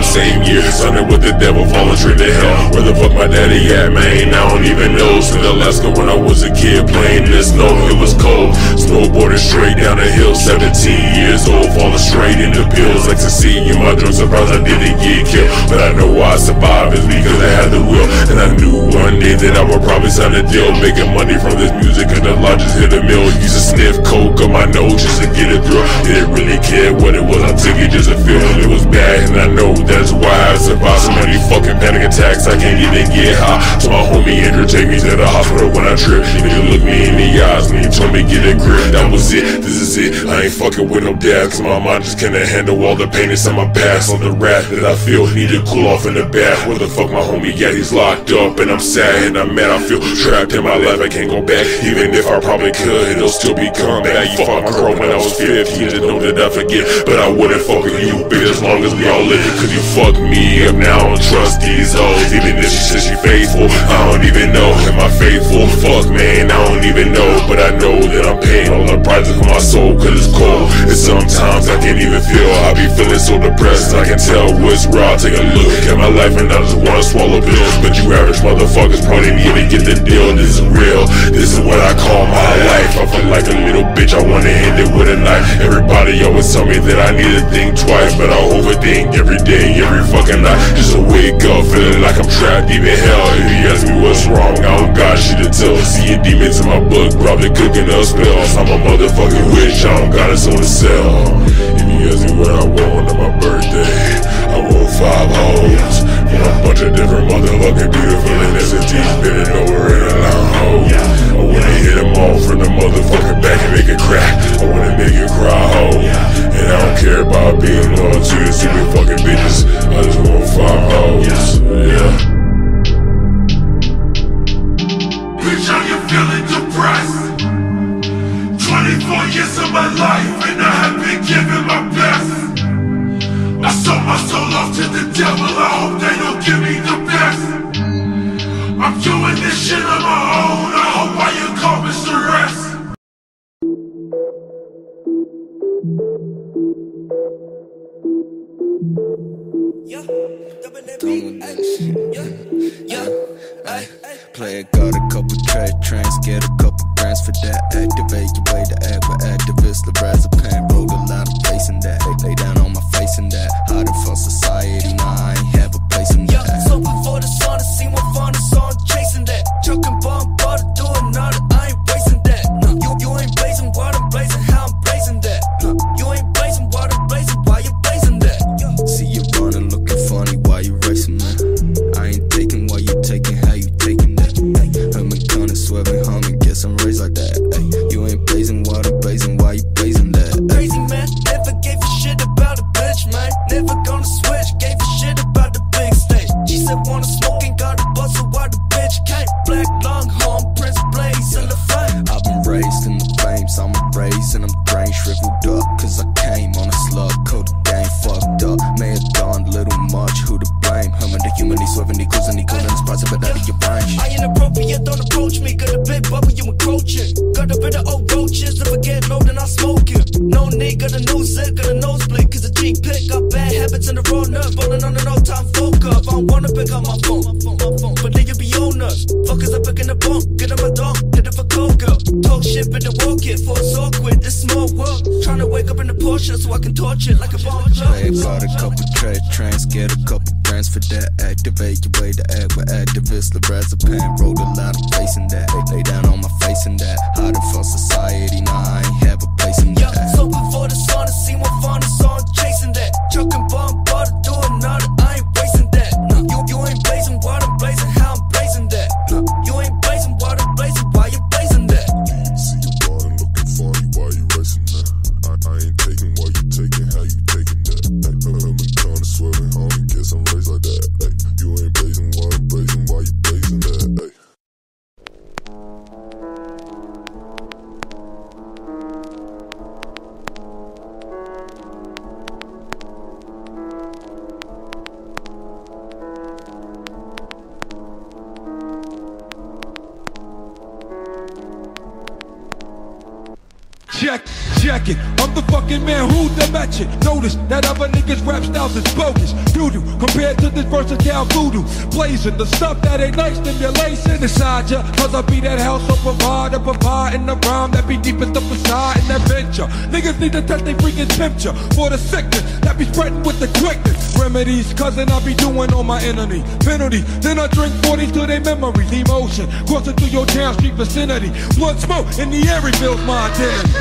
Same year, sunning with the devil, falling straight to hell. Where the fuck my daddy at, man? I don't even know. Since Alaska when I was a kid, playing this snow, it was cold. Snowboarding straight down the hill, 17 years old, falling straight into pills. Like succeeding in my dreams, surprised I didn't get killed. But I know why I survived is because I had the will. And I knew one day that I would probably sign a deal, making money from this music, cause the lodges hit a mill. Used to sniff coke on my nose just to get it through. Didn't really care what it was, I took it just to feel. It was bad, and I know that. That's why I survived so many fucking panic attacks. I can't even get high. So my homie Andrew take me to the hospital when I trip. Nigga looked me in the eyes and he told me get a grip. That was it, this is it, I ain't fucking with no dad. Cause my mind just can't handle all the pain inside my past. All the wrath that I feel, need to cool off in the bath. Where the fuck my homie at? He's locked up and I'm sad and I'm mad. I feel trapped in my life, I can't go back. Even if I probably could, it'll still be coming. I fucked my girl when I was 15, didn't know that I forget. But I wouldn't fuck with you, bitch, as long as we all live. Cause you fuck me up now, I don't trust these hoes. Even if she says she faithful, I don't even know. Am I faithful? Fuck man, I don't even know. But I know that I'm paying all the prices for my soul. Cause it's cold, and sometimes I can't even feel. I be feeling so depressed, I can tell what's raw. Take a look at my life and I just wanna swallow pills. But you average motherfuckers probably need to get the deal. This is real, this is what I call my life. I feel like a little bitch, I wanna end it with a knife. Everybody always tell me that I need to think twice, but I overthink every day, every fucking night, just a wake up feeling like I'm trapped deep in hell. If you ask me what's wrong, I don't got shit to tell. Seeing demons in my book, probably cooking up spells. I'm a motherfucking witch, I don't got a soul to sell. If you ask me what I want on my birthday, I want 5 hoes from a bunch of different motherfucking beautiful ethnicities, been over in a long hole. I wanna hit them all from the motherfucking back and make it crack. I wanna make it cry, ho, and I don't I been loyal to the stupid fucking bitches. I just want 5 hours, yeah. Bitch, I am feeling depressed. 24 years of my life, and I have been giving my best. I sold my soul off to the devil, I hope they don't give me the best. I'm doing this shit on my own, I hope I accomplish the rest. Yeah, play a god, a couple tracks, get a couple brands for that. Activate your way to act with activists, the rise of pain, roll a lot of place in that. Lay down on my face in that. Hiding from society, nah, I ain't have a place in that. Yeah, so before the sun, I see my fun is on, chasing that. Chucking bomb, but doing all that, I ain't wasting that. Nah, you ain't blazing what I'm blazing, how I'm blazing that. Nah, you ain't blazing what I'm blazing, why you blazing that? Yeah. See you running, looking funny, why you racing, man? I ain't taking what you taking, how you taking that? I'm a gun and swerving, humming, guess I'm raised like that. Ay, you ain't blazing what I'm blazing, why you blazing that? I'm crazy, man, never gave a shit about a bitch, man. Never gonna switch, gave a shit about the big stage. She said wanna smoke and got a bustle, why the bitch can't? Black long home, Prince Blaze in the frame. I've been raised in the flames, I'm raised and I'm drained, shriveled up, cause I came on a slug, coat game fucked up, man done little much, who to blame? Humming the humanly, swerving the cruising, the coolin' is possible out of your range. I inappropriate, don't approach me, got a big bubble, you encroaching. Got a bit of old roaches, if I get low, then I smoke it. No nigga, the nose set, got a nosebleed, cause a G pick up bad habits in the road, nerve, rolling on an old time folk up. I don't wanna pick up my phone, but then you be on us. Fuckers are picking the bomb, get on my dog, hit it for cold girl. Talk shit, better walk it, for it's awkward, this small world. Trying to wake up in the Porsche, so I can torch it like a bomb. Play about a couple tracks, get a couple brands for that. Activate your way to act with activists, the rise of pain, roll a lot of face in that. Lay down on my face in that. Hiding from society, nah, I ain't have a place in that. Yeah, so before the sun, I see what fun is on, chasing that. Chucking bomb, butter, doing all that, I ain't wasting that. Nah, you ain't blazing what I'm blazing, how I'm blazing that. Nah, you ain't blazing what I'm blazing, why you blazing that? See you bottom looking for you, why you racing that? I ain't taking what you taking, how you taking that? I'm kind of swerving, homie, guess I'm raised like that. Ay, you ain't blazing what I'm blazing, why you blazing that? Ay. Check it, I'm the fucking man who's the match it. Notice that other niggas' rap styles is bogus. Doo-doo, compared to this versatile voodoo. Blazing the stuff that ain't nice, then you're lacing inside ya. Cause I be that house so provider, providing the rhyme that be deep as the facade and adventure. Niggas need to test they freaking temperature for the sickness that be spreading with the quickness. Remedies, cousin, I be doing on my enemy. Penalty, then I drink 40s to their memories. Emotion, crossing through your town street vicinity. Blood smoke in the air reveals my identity.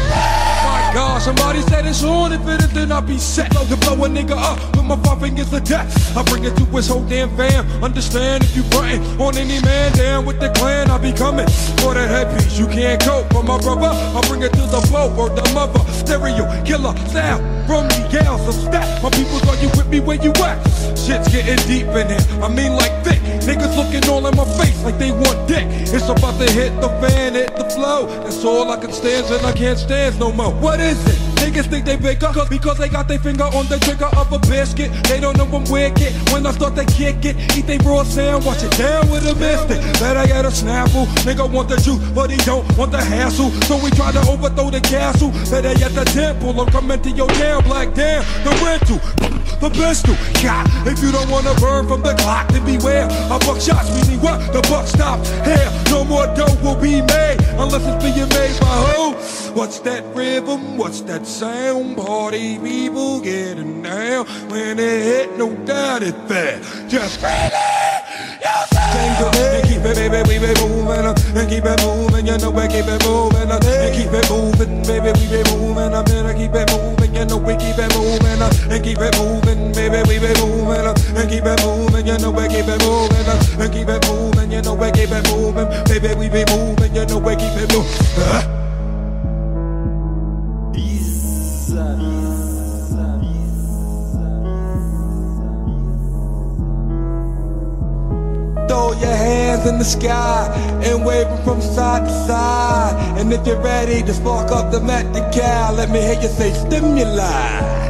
My God, somebody said it's on. If it is, then I'll be set to blow a nigga up with my 5 fingers to death. I bring it to his whole damn fam. Understand if you frontin' on any man down with the clan, I'll be coming for that headpiece. You can't cope, but my brother, I bring it to the flow or the mother. Stereo killer sound from the gals of stat. My people's are you with me where you at? Shit's getting deep in here, I mean like thick. Niggas looking all in my face like they want dick. It's about to hit the fan, hit the flow. That's all I can stand and I can't stand no more. What is it? Niggas think they bigger because they got their finger on the trigger of a biscuit. They don't know I'm wicked. When I start to kick it, eat they raw sound, watch it down with a biscuit. That I got a snaffle. Nigga want the juice, but he don't want the hassle. So we try to overthrow the castle. Better yet the temple. I'm coming to your town, black damn. The rental, the pistol. God, if you don't wanna burn from the clock, then beware. I buck shots, meaning what? The buck stops here. No more dough will be made unless it's being made by who? What's that rhythm? What's that sound? Party people getting down when it hit, no doubt it's there. Just feel it yourself. Change up and keep it, baby, we be moving up and keep it moving. You know we keep it moving up and keep it moving, baby, we be moving up and keep it moving. You know we keep it moving up and keep it moving, baby, we be moving up and keep it moving. You know we keep it moving up and keep it moving. You know we keep it moving, baby, we be moving. You know we keep it moving. Peace. in the sky and waving from side to side. And if you're ready to spark up the magic cow, let me hear you say stimuli.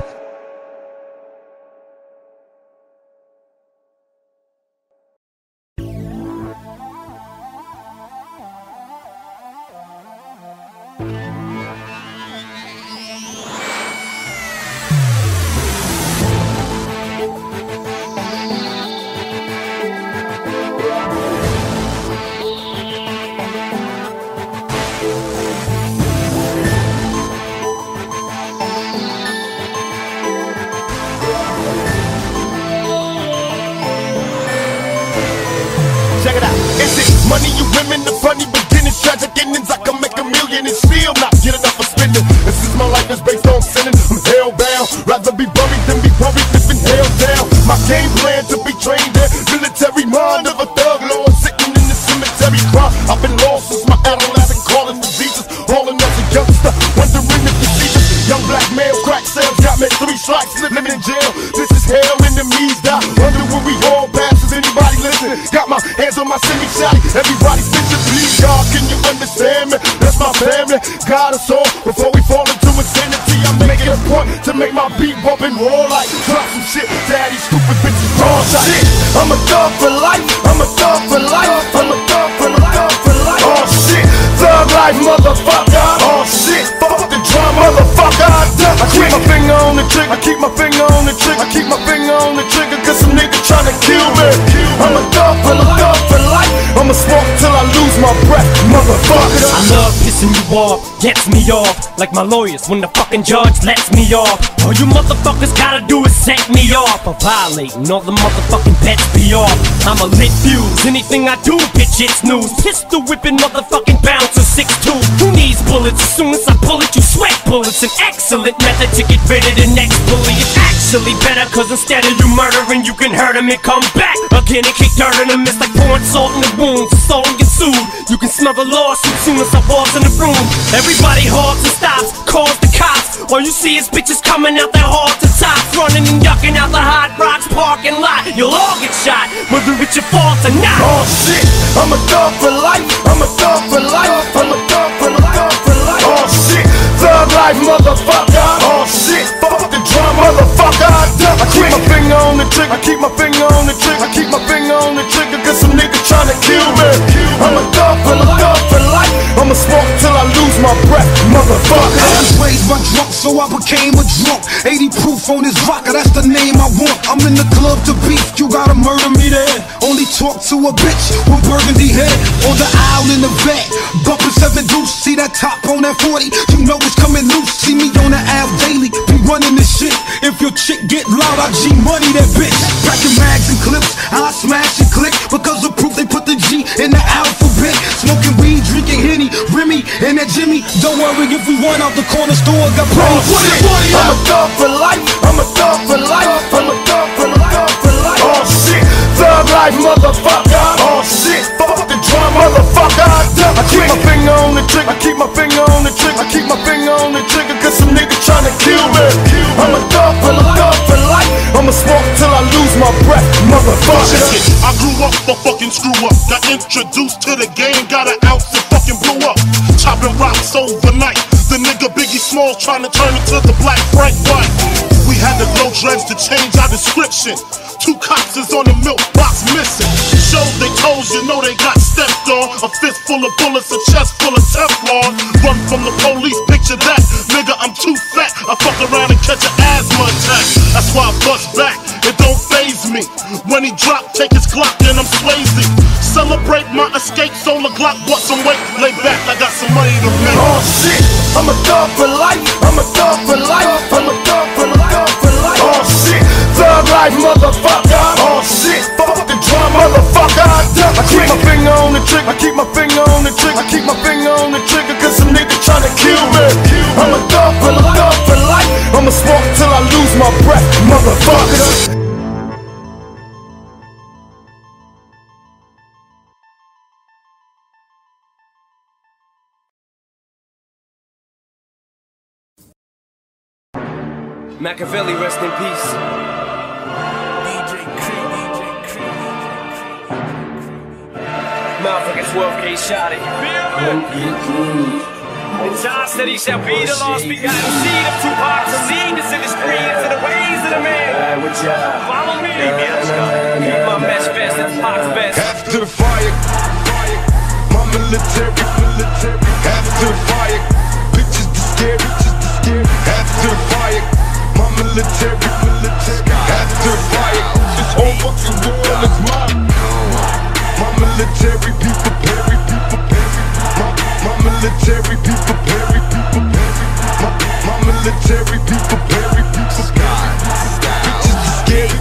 Money and women, the funny beginnings, tragic endings. I can make a million and still not get enough for spending. This is my life, it's based on sinning. I'm hellbound, rather be buried than be worried if in hell down. My game plan to be trained in military mind of a thug lord, sitting in the cemetery cry. I've been lost since my adolescent, calling for Jesus, hauling as a youngster, wondering if you see this young black male crack sales. Got me 3 strikes, living in jail. This is hell, enemies die. Wonder where we all bastards. Anybody listen? Got my hands on my semi shot. Everybody bitches, please, God, can you understand me? That's my family, God us all. Before we fall into insanity, I'm making a point to make my beat bump and roar like drop some shit, daddy, stupid bitches, wrong shit. I'm a thug for life, I'm a thug for life, I'm a thug for life, thug for life. Oh shit, thug life, motherfucker. Oh shit, fuck the drama, motherfucker. I keep my finger on the trigger, I keep my finger on the trigger, I keep my finger on the trigger, cause some nigga tryna kill me. I'm a thug for life. I'ma smoke till I lose my breath, motherfucker. I love pissing you off, gets me off, like my lawyers when the fucking judge lets me off. All you motherfuckers gotta do is set me off. I'm violating all the motherfucking pets be off. I'm a lit fuse, anything I do, bitch, it's news. Pistol whipping motherfucking bouncer 6'2". Who needs bullets? As soon as I pull it, you sweat bullets. An excellent method to get rid of the next bully. It's actually better, cause instead of you murdering, you can hurt him and come back again and kick dirt in him. It's like pouring salt in the wound. So you get sued. You can smell the lawsuit soon as I walk in the room. Everybody halts and stops, calls the cops. All you see is bitches coming out their hard to top, running and yucking out the hot rocks parking lot. You'll all get shot, whether it's your fault or not. Oh shit, I'm a thug for life. I'm a thug for life. I'm a thug for life. Oh shit, thug life, motherfucker. Oh shit, fuck the drama, motherfucker. I keep my finger on the trigger. I keep my finger on the trigger. I keep my finger on the trigger, cause some niggas tryna kill. I'm a thug for life, I'ma smoke till I lose my breath, motherfucker. I was raised by drunk, so I became a drunk. 80 proof on this rocker, that's the name I want. I'm in the club to beef, you gotta murder me there. Only talk to a bitch with burgundy hair. On the aisle in the back, bumpin' 7 deuce. See that top on that 40, you know it's coming loose. See me on the aisle daily, be running this shit. If your chick get loud, I G money that bitch. Packing mags and clips, I smash and click. Because of proof, they put the G in the alphabet. Smoking weed, drinking Henny, Remy, and that Jimmy. Don't worry if we run out the corner store, got plenty. I'm a thug for life, I'm a thug for life, I'm a thug for life. Oh shit, thug life, motherfucker. Oh shit, fuck the drama, motherfucker. I keep my finger on the trigger, I keep my finger on the trigger, I keep my finger on the trigger, cause some niggas tryna kill me. I'm a thug for life. I'ma smoke till I lose my breath, motherfucker. Shit, I grew up a fucking screw up. Got introduced to the game, got an ounce and fucking blew up. Chopping rocks overnight. The nigga Biggie Smalls trying to turn into the Black Frank White. We had to blow dreads to change our description. 2 cops is on the milk box missing. Shows they toes, you know they got stepped on. A fist full of bullets, a chest full of Teflon. Run from the police, picture that. Nigga, I'm too fat. I fuck around and catch an asthma attack. That's why I bust back. It don't faze me. When he drop, take his Glock and I'm lazy. Celebrate my escape, solar Glock, bought some weight. Lay back, I got some money to make. Oh shit, I'm a thug for life. I'm a thug for life. I'm a thug for life. Oh shit, thug life, motherfucker. Oh shit, fuck the drama, motherfucker. I keep my finger on the trigger. I keep my finger on the trigger. I keep my finger on the trigger, cause some nigga tryna kill me. I'm a thug for life. I'ma smoke till I lose my breath, motherfucker. Machiavelli, rest in peace. DJ Cream. enough, like a 12K shot. It's us that he shall be the lost begotten seed of 2Pac, the leanness in his creeds and the ways of the man. Follow me, keep my mesh vest, it's Pac's best. After the fire, my military. After the fire, bitches the scary, After the fire, my military. After the fire, this whole fucking world is mine. My military people parry. My military people parry. My military people parry. Bitches the scary,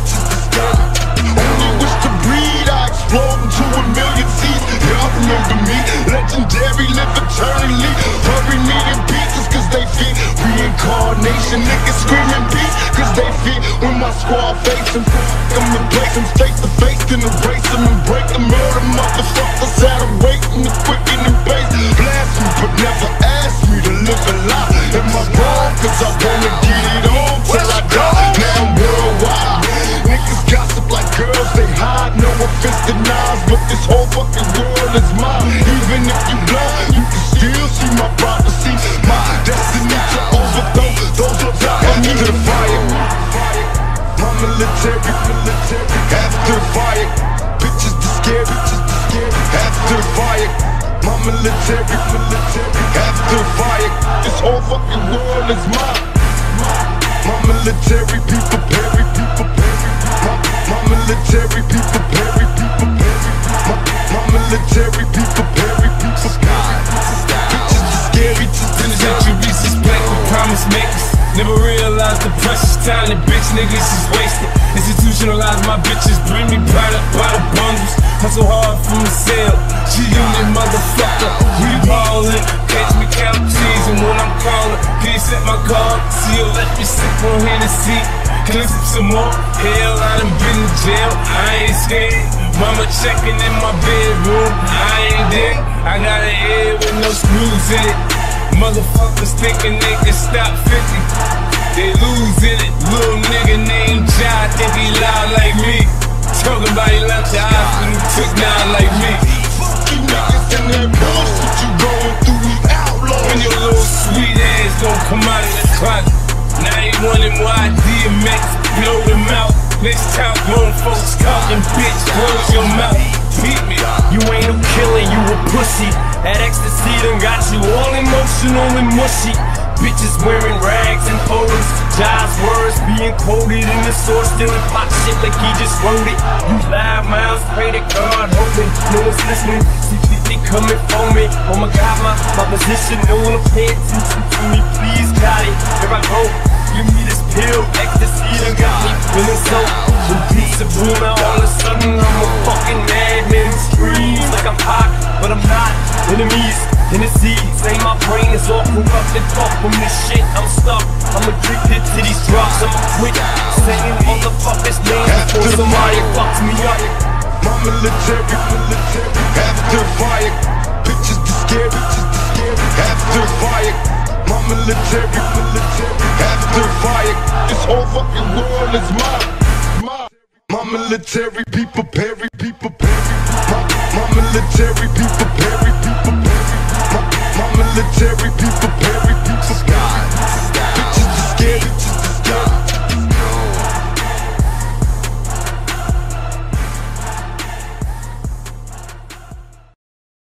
Only wish to breed, I explode into a million seeds. Y'all remember me, legendary, live eternally. Hurry me to pieces, cause they feed reincarnation. Niggas screaming peace, cause they feed when my squad face them. F*** them and place them face to face, then erase them and break them. Murder motherfuckers out of weight and the quick in the base. Blast me, but never ask me to live a lie. Am I wrong? Cause I wanna get it on till I die. Now I'm worldwide. Niggas gossip like girls, they hide. No offense denies, but this whole fucking world is mine. Even if you blind, you can still see my prophecy. My destiny to overthrow those who die. After the fire, my military. After the fire, bitches the scary. After the fire, my military. After the fire, this whole fucking world is mine. My military people parry. My military people parry. My military people parry. Bitches the scary, centuries is black with promise makers. Never realized the precious time that bitch niggas is wasted. Institutionalized my bitches, bring me product by the bundles. Hustle hard from the sale, G-Unit motherfucker. We ballin', catch me count cheese, and when I'm callin', can you set my call? See you let me sit on Hennessy, cleanse up some more. Hell, I done been in jail, I ain't scared. Mama checking in my bedroom, I ain't dick. I got an head with no screws in it. Motherfuckers thinking they can stop 50, they losing it. Little nigga named John, think he loud like me. Talking about he left the hospital, took down like me. Fuck you niggas in that bullshit you going through, we outlaws. When your little sweet ass gon' come out of the closet. Now he wanted why DMX, blow them out. Next time grown folks counting, bitch, close your mouth. Beat me, you ain't no killer, you a pussy. That ecstasy done got you all emotional and mushy. Bitches wearing rags and photos, Jai's words being quoted in the source, stealing pop shit like he just wrote it. You live mouths, pray to God, hoping no one's listening. CPT coming for me. Oh my God, my position, no one pay attention to me. Please, got it. Here I go. Give me this pill, ecstasy done got me feeling so. When pizza boom out, all of a sudden I'm a fucking madman. Screams like I'm Pac, but I'm not. Enemies, Tennessee, say my brain is all corrupted. Fuck from this shit, I'm stuck. I'm addicted to these drugs, I'ma quit saying motherfuckers' names before somebody fucks me up. My military. After the fire, bitches the scary. After the fire, my military. After the fire, this whole fucking world is mine. My military people parry. My military people parry. My military people parry.